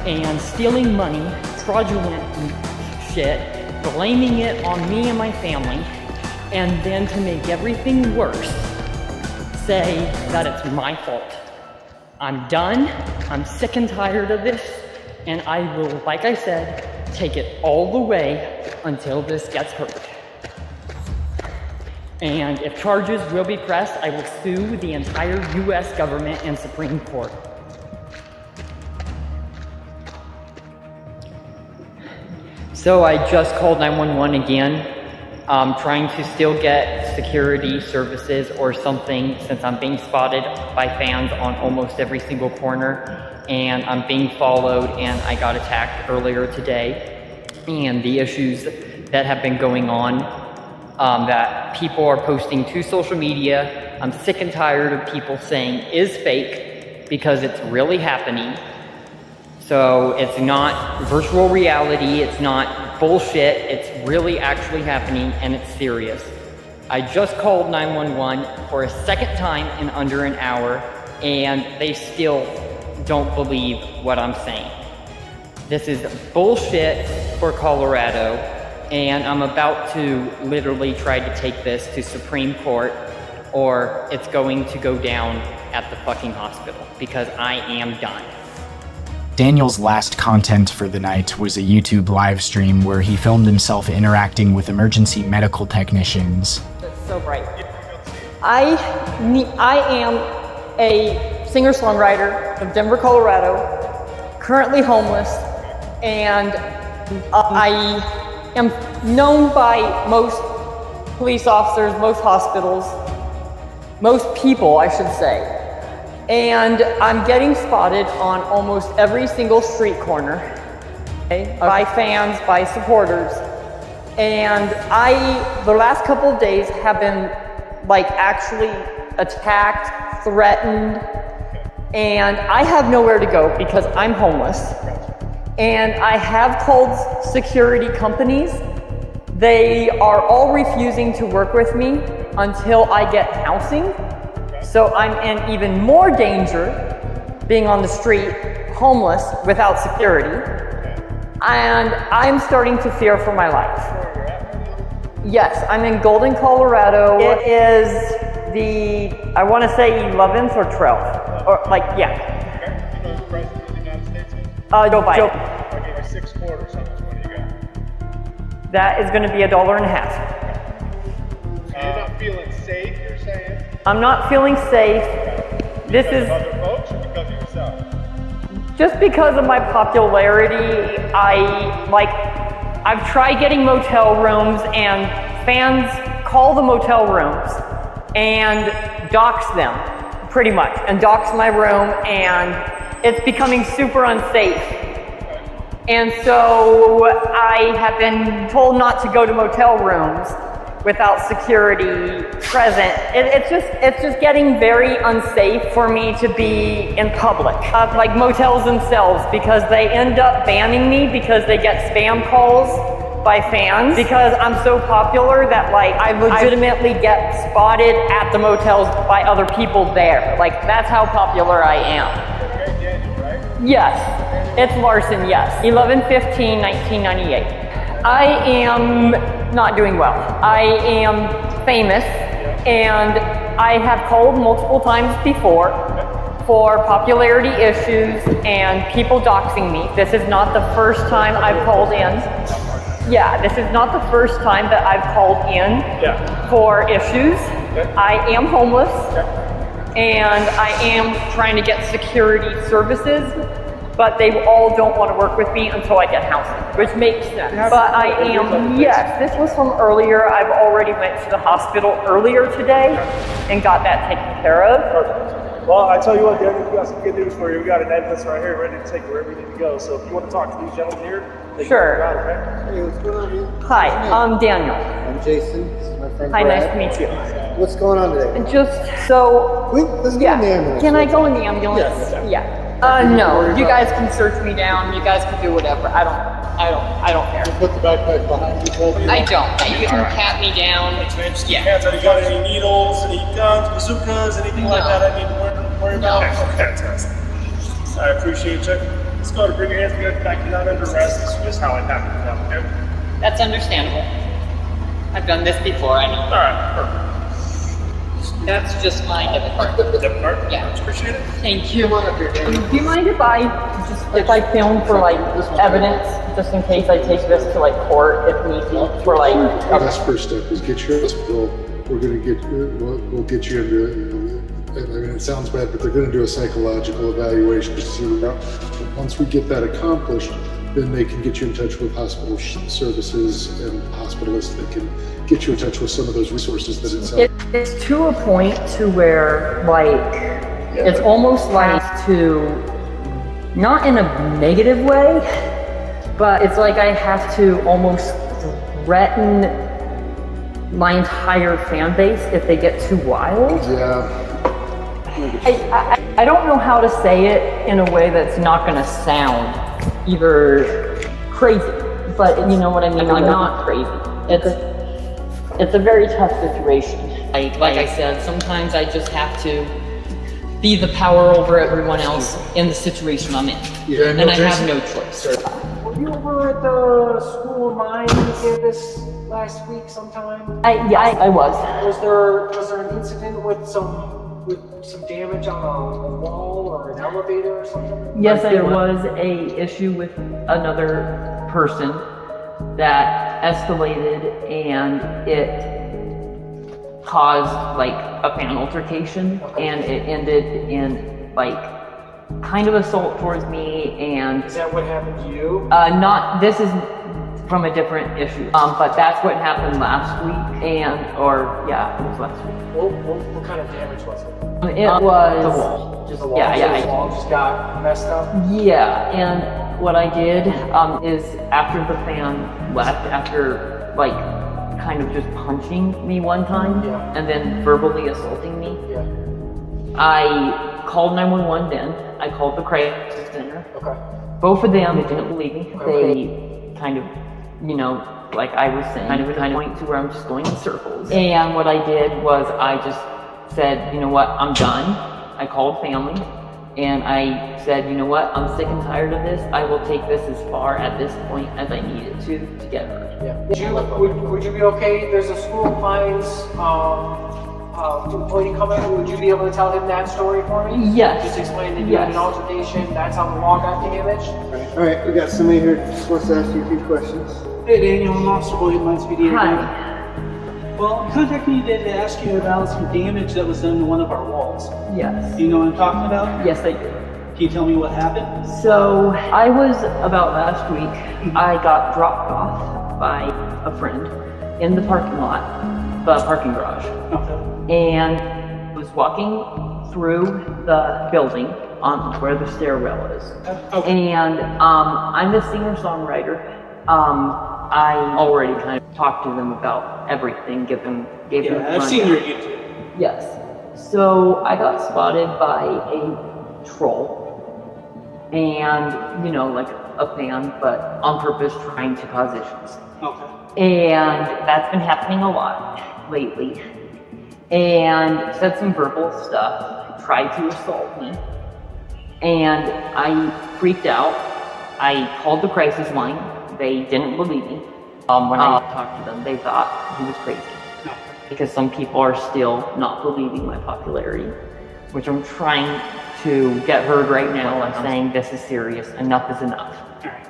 and stealing money, fraudulent shit, blaming it on me and my family, and then to make everything worse, say that it's my fault. I'm done, I'm sick and tired of this, and I will, like I said, take it all the way until this gets heard. And if charges will be pressed, I will sue the entire U S government and Supreme Court. So I just called nine one one again, um, trying to still get security services or something, since I'm being spotted by fans on almost every single corner, and I'm being followed, and I got attacked earlier today. And the issues that have been going on, Um, that people are posting to social media. I'm sick and tired of people saying is fake, because it's really happening. So it's not virtual reality, it's not bullshit, it's really actually happening, and it's serious. I just called nine one one for a second time in under an hour, and they still don't believe what I'm saying. This is bullshit for Colorado. And I'm about to literally try to take this to Supreme Court, or it's going to go down at the fucking hospital, because I am done. Daniel's last content for the night was a YouTube live stream where he filmed himself interacting with emergency medical technicians. That's so bright. I, I am a singer-songwriter of Denver, Colorado, currently homeless, and I... I'm known by most police officers, most hospitals, most people, I should say. And I'm getting spotted on almost every single street corner, okay, by fans, by supporters. And I, the last couple of days have been like actually attacked, threatened, and I have nowhere to go because I'm homeless. And I have called security companies. They are all refusing to work with me until I get housing. So I'm in even more danger being on the street, homeless, without security. And I'm starting to fear for my life. Yes, I'm in Golden, Colorado. It is the, I want to say eleventh or twelfth, or like, yeah. Okay, do you know the president of the United States is? Uh, Joe Biden. Joe. Okay, or six quart or something, what do you got? That is going to be a dollar and a half. So you're not feeling safe, you're saying? I'm not feeling safe. Okay. This is other folks or because of yourself? Just because of my popularity, I, like, I've tried getting motel rooms and fans call the motel rooms and dox them, pretty much, and dox my room, and it's becoming super unsafe. And so I have been told not to go to motel rooms without security present. It, it's just it's just getting very unsafe for me to be in public. Uh, like motels themselves, because they end up banning me because they get spam calls by fans because I'm so popular that like I legitimately I, get spotted at the motels by other people there. Like that's how popular I am. You're Daniel, right? Yes, it's Larson, yes. eleven fifteen nineteen ninety-eight. I am not doing well. I am famous and I have called multiple times before for popularity issues and people doxing me. This is not the first time I've called in. Yeah, this is not the first time that I've called in for issues. I am homeless and I am trying to get security services, but they all don't want to work with me until I get housing, which makes sense. But I am, yes, this was from earlier. I've already went to the hospital earlier today and got that taken care of. Perfect. Well, I tell you what, Daniel, we got some good news for you. We got an ambulance right here ready to take wherever you need to go. So if you want to talk to these gentlemen here, they sure. Can right? Hey, what's going on, man? Hi, I'm Daniel. I'm Jason. This is my friend Hi, Brad. Nice to meet you. What's going on today? Just so, Wait, let's yeah. go in the ambulance. Can I go in the ambulance? Yes. Yeah. yeah. Uh, no, you guys can search me down. You guys can do whatever. I don't, I don't, I don't care. You put the backpack behind you. I don't. You can pat me down. Yeah. Have you got any needles, any guns, bazookas, anything like that I need to worry about? Okay, fantastic. I appreciate you. Let's go to bring your hands good. I cannot under arrest. This is just how it happens now, okay? That's understandable. I've done this before, I know. All right, perfect. That's just my debit card. Debit card? Yeah. Appreciate it. Thank you. Do you mind if I just if I film for like evidence, just in case I take this to like court if need be, for like? That's the first step is get your hospital. We're gonna get we'll, we'll get you into it. And I mean, it sounds bad, but they're gonna do a psychological evaluation to see what. Once we get that accomplished, then they can get you in touch with hospital services and hospitalists that can get you in touch with some of those resources that it's it, It's to a point to where, like, yeah, it's almost like to, not in a negative way, but it's like I have to almost threaten my entire fan base if they get too wild. Yeah. I, I, I don't know how to say it in a way that's not gonna sound either crazy, but you know what I mean? I'm not crazy. It's a, it's a very tough situation. I, like I said, sometimes I just have to be the power over everyone else in the situation I'm in. Yeah, and no, I have no choice. Sorry. Were you over at the School of Mines campus last week sometime? I, yeah, I, I was. Was there, was there an incident with some with some damage on a, a wall or an elevator or something? Yes, there was a issue with another person that escalated and it caused like a fan altercation, okay. And it ended in like kind of assault towards me. And is that what happened to you? Uh, not, this is from a different issue, um, but that's what happened last week, and, or, yeah, it was last week. What, what, what kind of damage was it? It um, was... The wall. Just the wall, yeah, so yeah, the wall just got messed up? Yeah, and what I did um, is after the fan left, after like kind of just punching me one time yeah. and then verbally assaulting me. Yeah. I called nine one one then. I called the crisis center. Okay. Both of them didn't believe me. Okay. They kind of, you know, like I was saying, kind of kind of point to where I'm just going in circles. And what I did was I just said, you know what, I'm done. I called family and I said, you know what, I'm sick and tired of this. I will take this as far at this point as I need it to together. Yeah. Would you, would, would you be okay? There's a school fines um, uh, employee coming. Would you be able to tell him that story for me? Yes. Just explain that you had an altercation. That's how the law got damaged. All right, we got somebody here who wants to ask you a few questions. Hey Daniel, I'm Officer William Lanspedia. Hi. Well, contact me today to ask you about some damage that was done to one of our walls. Yes. Do you know what I'm talking about? Yes, I do. Can you tell me what happened? So, I was, about last week, I got dropped off by a friend in the parking lot, the parking garage. Okay. And was walking through the building on where the stairwell is. Okay. And um, I'm a singer-songwriter. Um, I already kind of talked to them about everything, give them, gave yeah, them I've seen your YouTube. Yes. So I got spotted by a troll and, you know, like a fan, but on purpose trying to cause issues. Okay. And that's been happening a lot lately. And said some verbal stuff, tried to assault me. And I freaked out. I called the crisis line. They didn't believe me. Um, when I um, talked to them, they thought he was crazy. No. Because some people are still not believing my popularity, which I'm trying to get heard right now. I'm saying this is serious, enough is enough. Right.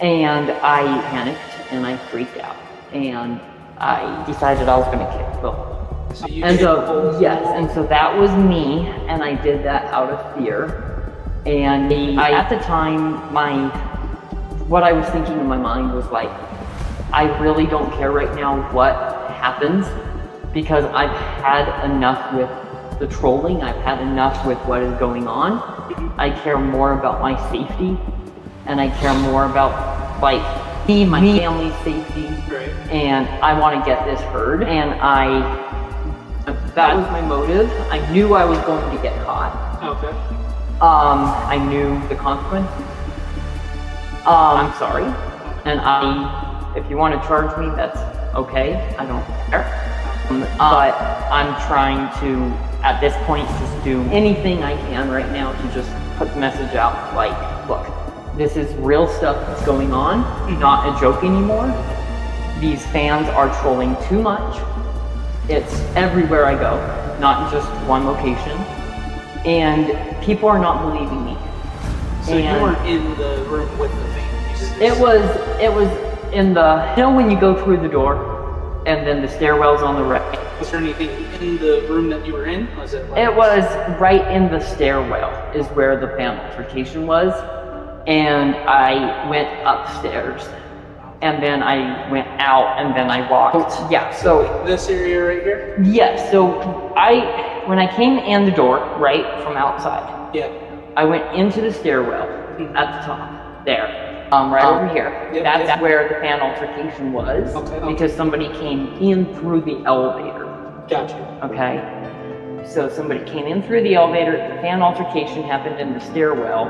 And I panicked and I freaked out and I decided I was gonna kick Bill. So you and so, yes, and so that was me and I did that out of fear. And the, I, at the time, my what I was thinking in my mind was like, I really don't care right now what happens because I've had enough with the trolling. I've had enough with what is going on. I care more about my safety and I care more about like me, my family's safety. Right. And I want to get this heard. And I, that was my motive. I knew I was going to get caught. Okay. Um, I knew the consequences. Um, I'm sorry, and I, if you want to charge me, that's okay, I don't care, um, but I'm trying to, at this point, just do anything I can right now to just put the message out, like, look, this is real stuff that's going on, not a joke anymore, these fans are trolling too much, it's everywhere I go, not just one location, and people are not believing me. So and you weren't in the room with the fans? It was, it was in the, you know when you go through the door and then the stairwell's on the right. Was there anything in the room that you were in? Was it, like it was right in the stairwell is where the fan altercation was. And I went upstairs and then I went out and then I walked. Yeah, so. Like this area right here? Yes, so I, when I came in the door, right, from outside. Yeah. I went into the stairwell at the top, there, um, right um, over here. Yep, That's yep. where the fan altercation was, okay, okay. because somebody came in through the elevator. Gotcha. Okay, so somebody came in through the elevator, the fan altercation happened in the stairwell.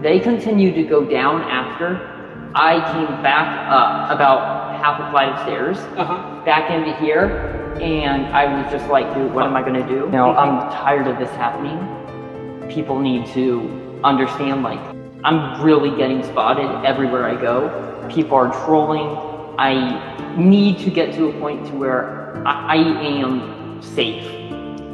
They continued to go down after. I came back up about half a flight of stairs, uh-huh. back into here, and I was just like, dude, what am I gonna do? You know, I'm tired of this happening. People need to understand, like, I'm really getting spotted everywhere I go. People are trolling. I need to get to a point to where I am safe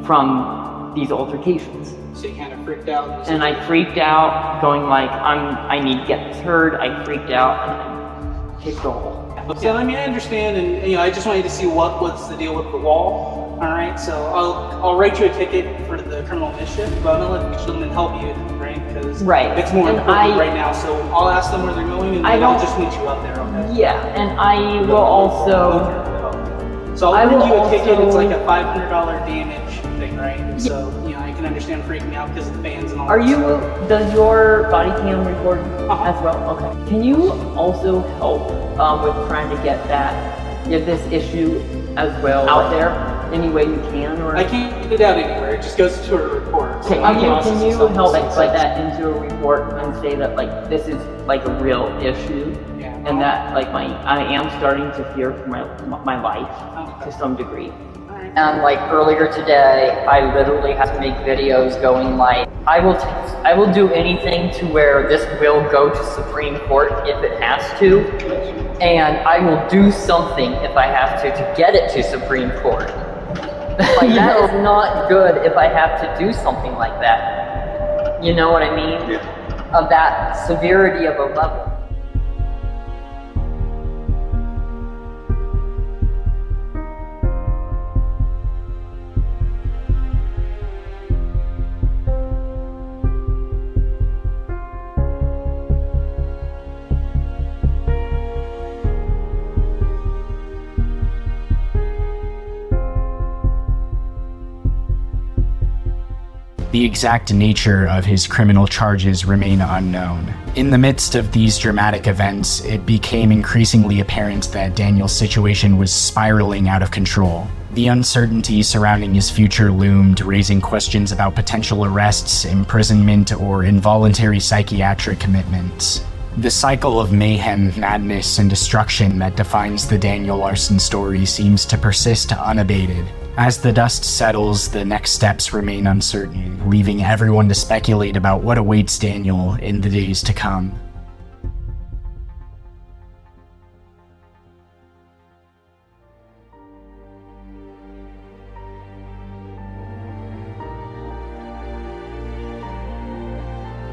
from these altercations. So you kind of freaked out? And I freaked out, going like, I'm, I need to get this heard. I freaked out and I kicked the wall. So, I mean, I understand, and, you know, I just wanted to see what what's the deal with the wall. All right, so I'll I'll write you a ticket for the criminal mischief, but I'm gonna let the children help you, right? Because right. it's more and important I, right now. So I'll ask them where they're going, and then I'll just meet you up there. Okay? Yeah, and I will also. Okay. So I'll give you a ticket. It's like a five hundred dollar damage thing, right? Yeah. So you know, I can understand freaking out because of the fans and all. Are that you? Stuff. Does your body cam record uh-huh. as well? Okay. Can you also help um, with trying to get that get this issue as well out there any way you can? Or I can't get it out anywhere. It just goes to a report. So I can, can you help exploit that into a report and say that like this is like a real issue? Yeah. And that like my I am starting to fear for my my life okay. to some degree. And like earlier today, I literally had to make videos going like, I will, t I will do anything to where this will go to Supreme Court if it has to, and I will do something if I have to to get it to Supreme Court. Like that is not good if I have to do something like that. You know what I mean? Yeah. Of that severity of a level. The exact nature of his criminal charges remain unknown. In the midst of these dramatic events, it became increasingly apparent that Daniel's situation was spiraling out of control. The uncertainty surrounding his future loomed, raising questions about potential arrests, imprisonment, or involuntary psychiatric commitments. The cycle of mayhem, madness, and destruction that defines the Daniel Larson story seems to persist unabated. As the dust settles, the next steps remain uncertain, leaving everyone to speculate about what awaits Daniel in the days to come.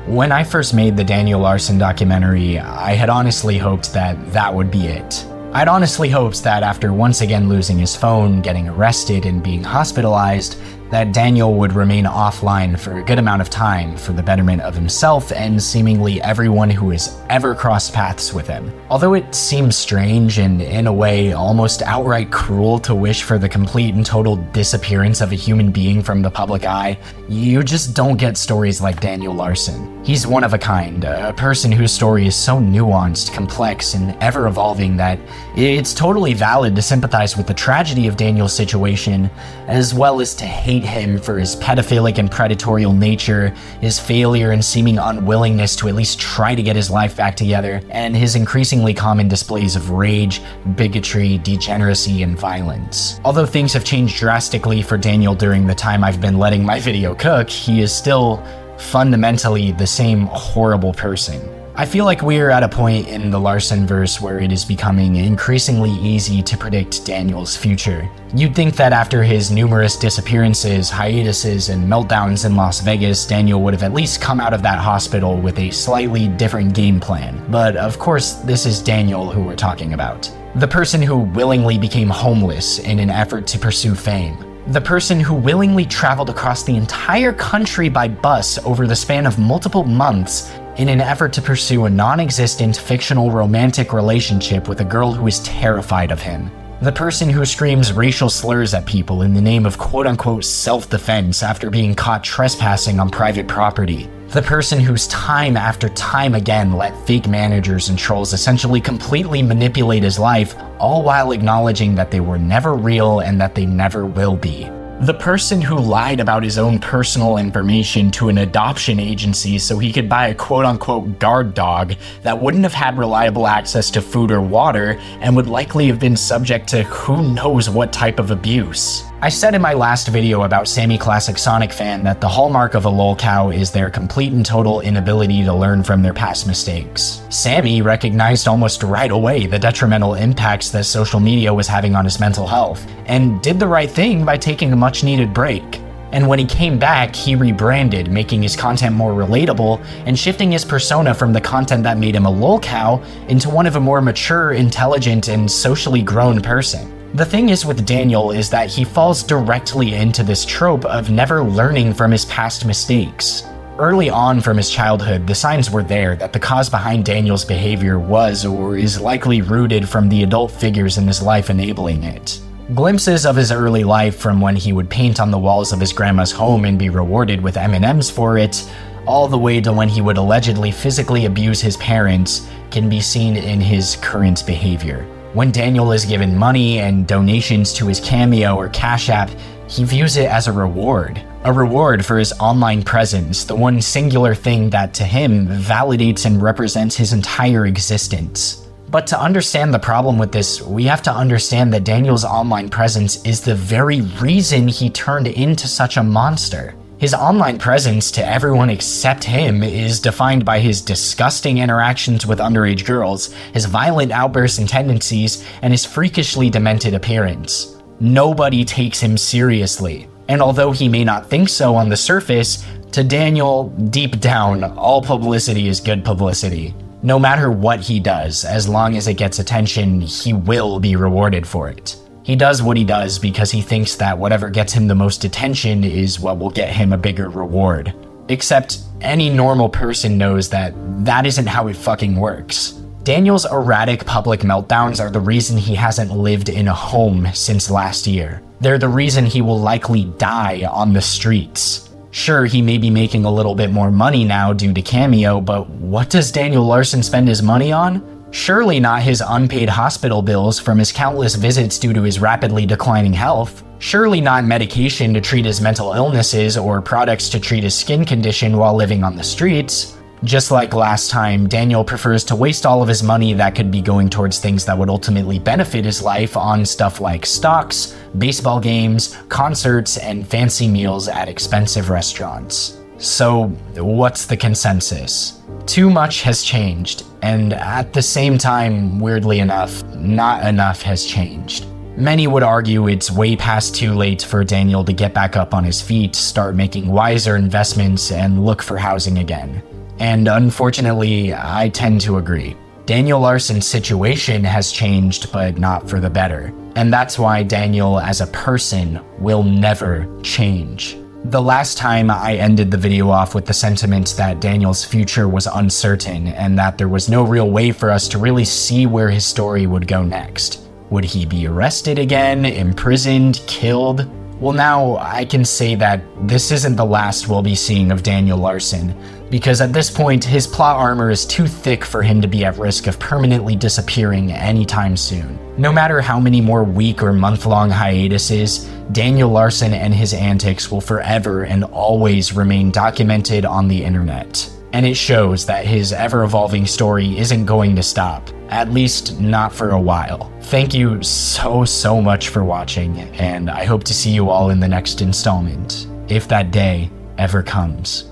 When I first made the Daniel Larson documentary, I had honestly hoped that that would be it. I'd honestly hoped that after once again losing his phone, getting arrested, and being hospitalized, that Daniel would remain offline for a good amount of time for the betterment of himself and seemingly everyone who has ever crossed paths with him. Although it seems strange and, in a way, almost outright cruel to wish for the complete and total disappearance of a human being from the public eye, you just don't get stories like Daniel Larson. He's one of a kind, a person whose story is so nuanced, complex, and ever-evolving that it's totally valid to sympathize with the tragedy of Daniel's situation, as well as to hate him for his pedophilic and predatorial nature, his failure and seeming unwillingness to at least try to get his life back together, and his increasingly common displays of rage, bigotry, degeneracy, and violence. Although things have changed drastically for Daniel during the time I've been letting my video cook, he is still fundamentally the same horrible person. I feel like we're at a point in the Larson-verse where it is becoming increasingly easy to predict Daniel's future. You'd think that after his numerous disappearances, hiatuses, and meltdowns in Las Vegas, Daniel would have at least come out of that hospital with a slightly different game plan. But of course, this is Daniel who we're talking about. The person who willingly became homeless in an effort to pursue fame. The person who willingly traveled across the entire country by bus over the span of multiple months in an effort to pursue a non-existent fictional romantic relationship with a girl who is terrified of him. The person who screams racial slurs at people in the name of quote-unquote self-defense after being caught trespassing on private property. The person who's time after time again let fake managers and trolls essentially completely manipulate his life, all while acknowledging that they were never real and that they never will be. The person who lied about his own personal information to an adoption agency so he could buy a quote-unquote guard dog that wouldn't have had reliable access to food or water and would likely have been subject to who knows what type of abuse. I said in my last video about Sammy Classic Sonic Fan that the hallmark of a lolcow is their complete and total inability to learn from their past mistakes. Sammy recognized almost right away the detrimental impacts that social media was having on his mental health, and did the right thing by taking a much-needed break. And when he came back, he rebranded, making his content more relatable and shifting his persona from the content that made him a lolcow into one of a more mature, intelligent, and socially grown person. The thing is with Daniel is that he falls directly into this trope of never learning from his past mistakes. Early on from his childhood, the signs were there that the cause behind Daniel's behavior was or is likely rooted from the adult figures in his life enabling it. Glimpses of his early life from when he would paint on the walls of his grandma's home and be rewarded with M and M's for it, all the way to when he would allegedly physically abuse his parents, can be seen in his current behavior. When Daniel is given money and donations to his Cameo or Cash App, he views it as a reward. A reward for his online presence, the one singular thing that, to him, validates and represents his entire existence. But to understand the problem with this, we have to understand that Daniel's online presence is the very reason he turned into such a monster. His online presence to everyone except him is defined by his disgusting interactions with underage girls, his violent outbursts and tendencies, and his freakishly demented appearance. Nobody takes him seriously, and although he may not think so on the surface, to Daniel, deep down, all publicity is good publicity. No matter what he does, as long as it gets attention, he will be rewarded for it. He does what he does because he thinks that whatever gets him the most attention is what will get him a bigger reward. Except any normal person knows that that isn't how it fucking works. Daniel's erratic public meltdowns are the reason he hasn't lived in a home since last year. They're the reason he will likely die on the streets. Sure, he may be making a little bit more money now due to Cameo, but what does Daniel Larson spend his money on? Surely not his unpaid hospital bills from his countless visits due to his rapidly declining health. Surely not medication to treat his mental illnesses or products to treat his skin condition while living on the streets. Just like last time, Daniel prefers to waste all of his money that could be going towards things that would ultimately benefit his life on stuff like stocks, baseball games, concerts, and fancy meals at expensive restaurants. So, what's the consensus? Too much has changed, and at the same time, weirdly enough, not enough has changed. Many would argue it's way past too late for Daniel to get back up on his feet, start making wiser investments, and look for housing again. And unfortunately, I tend to agree. Daniel Larson's situation has changed, but not for the better. And that's why Daniel as a person will never change. The last time I ended the video off with the sentiment that Daniel's future was uncertain and that there was no real way for us to really see where his story would go next. Would he be arrested again, imprisoned, killed? Well, now I can say that this isn't the last we'll be seeing of Daniel Larson, because at this point, his plot armor is too thick for him to be at risk of permanently disappearing anytime soon. No matter how many more week or month-long hiatuses, Daniel Larson and his antics will forever and always remain documented on the internet. And it shows that his ever-evolving story isn't going to stop, at least not for a while. Thank you so, so much for watching, and I hope to see you all in the next installment, if that day ever comes.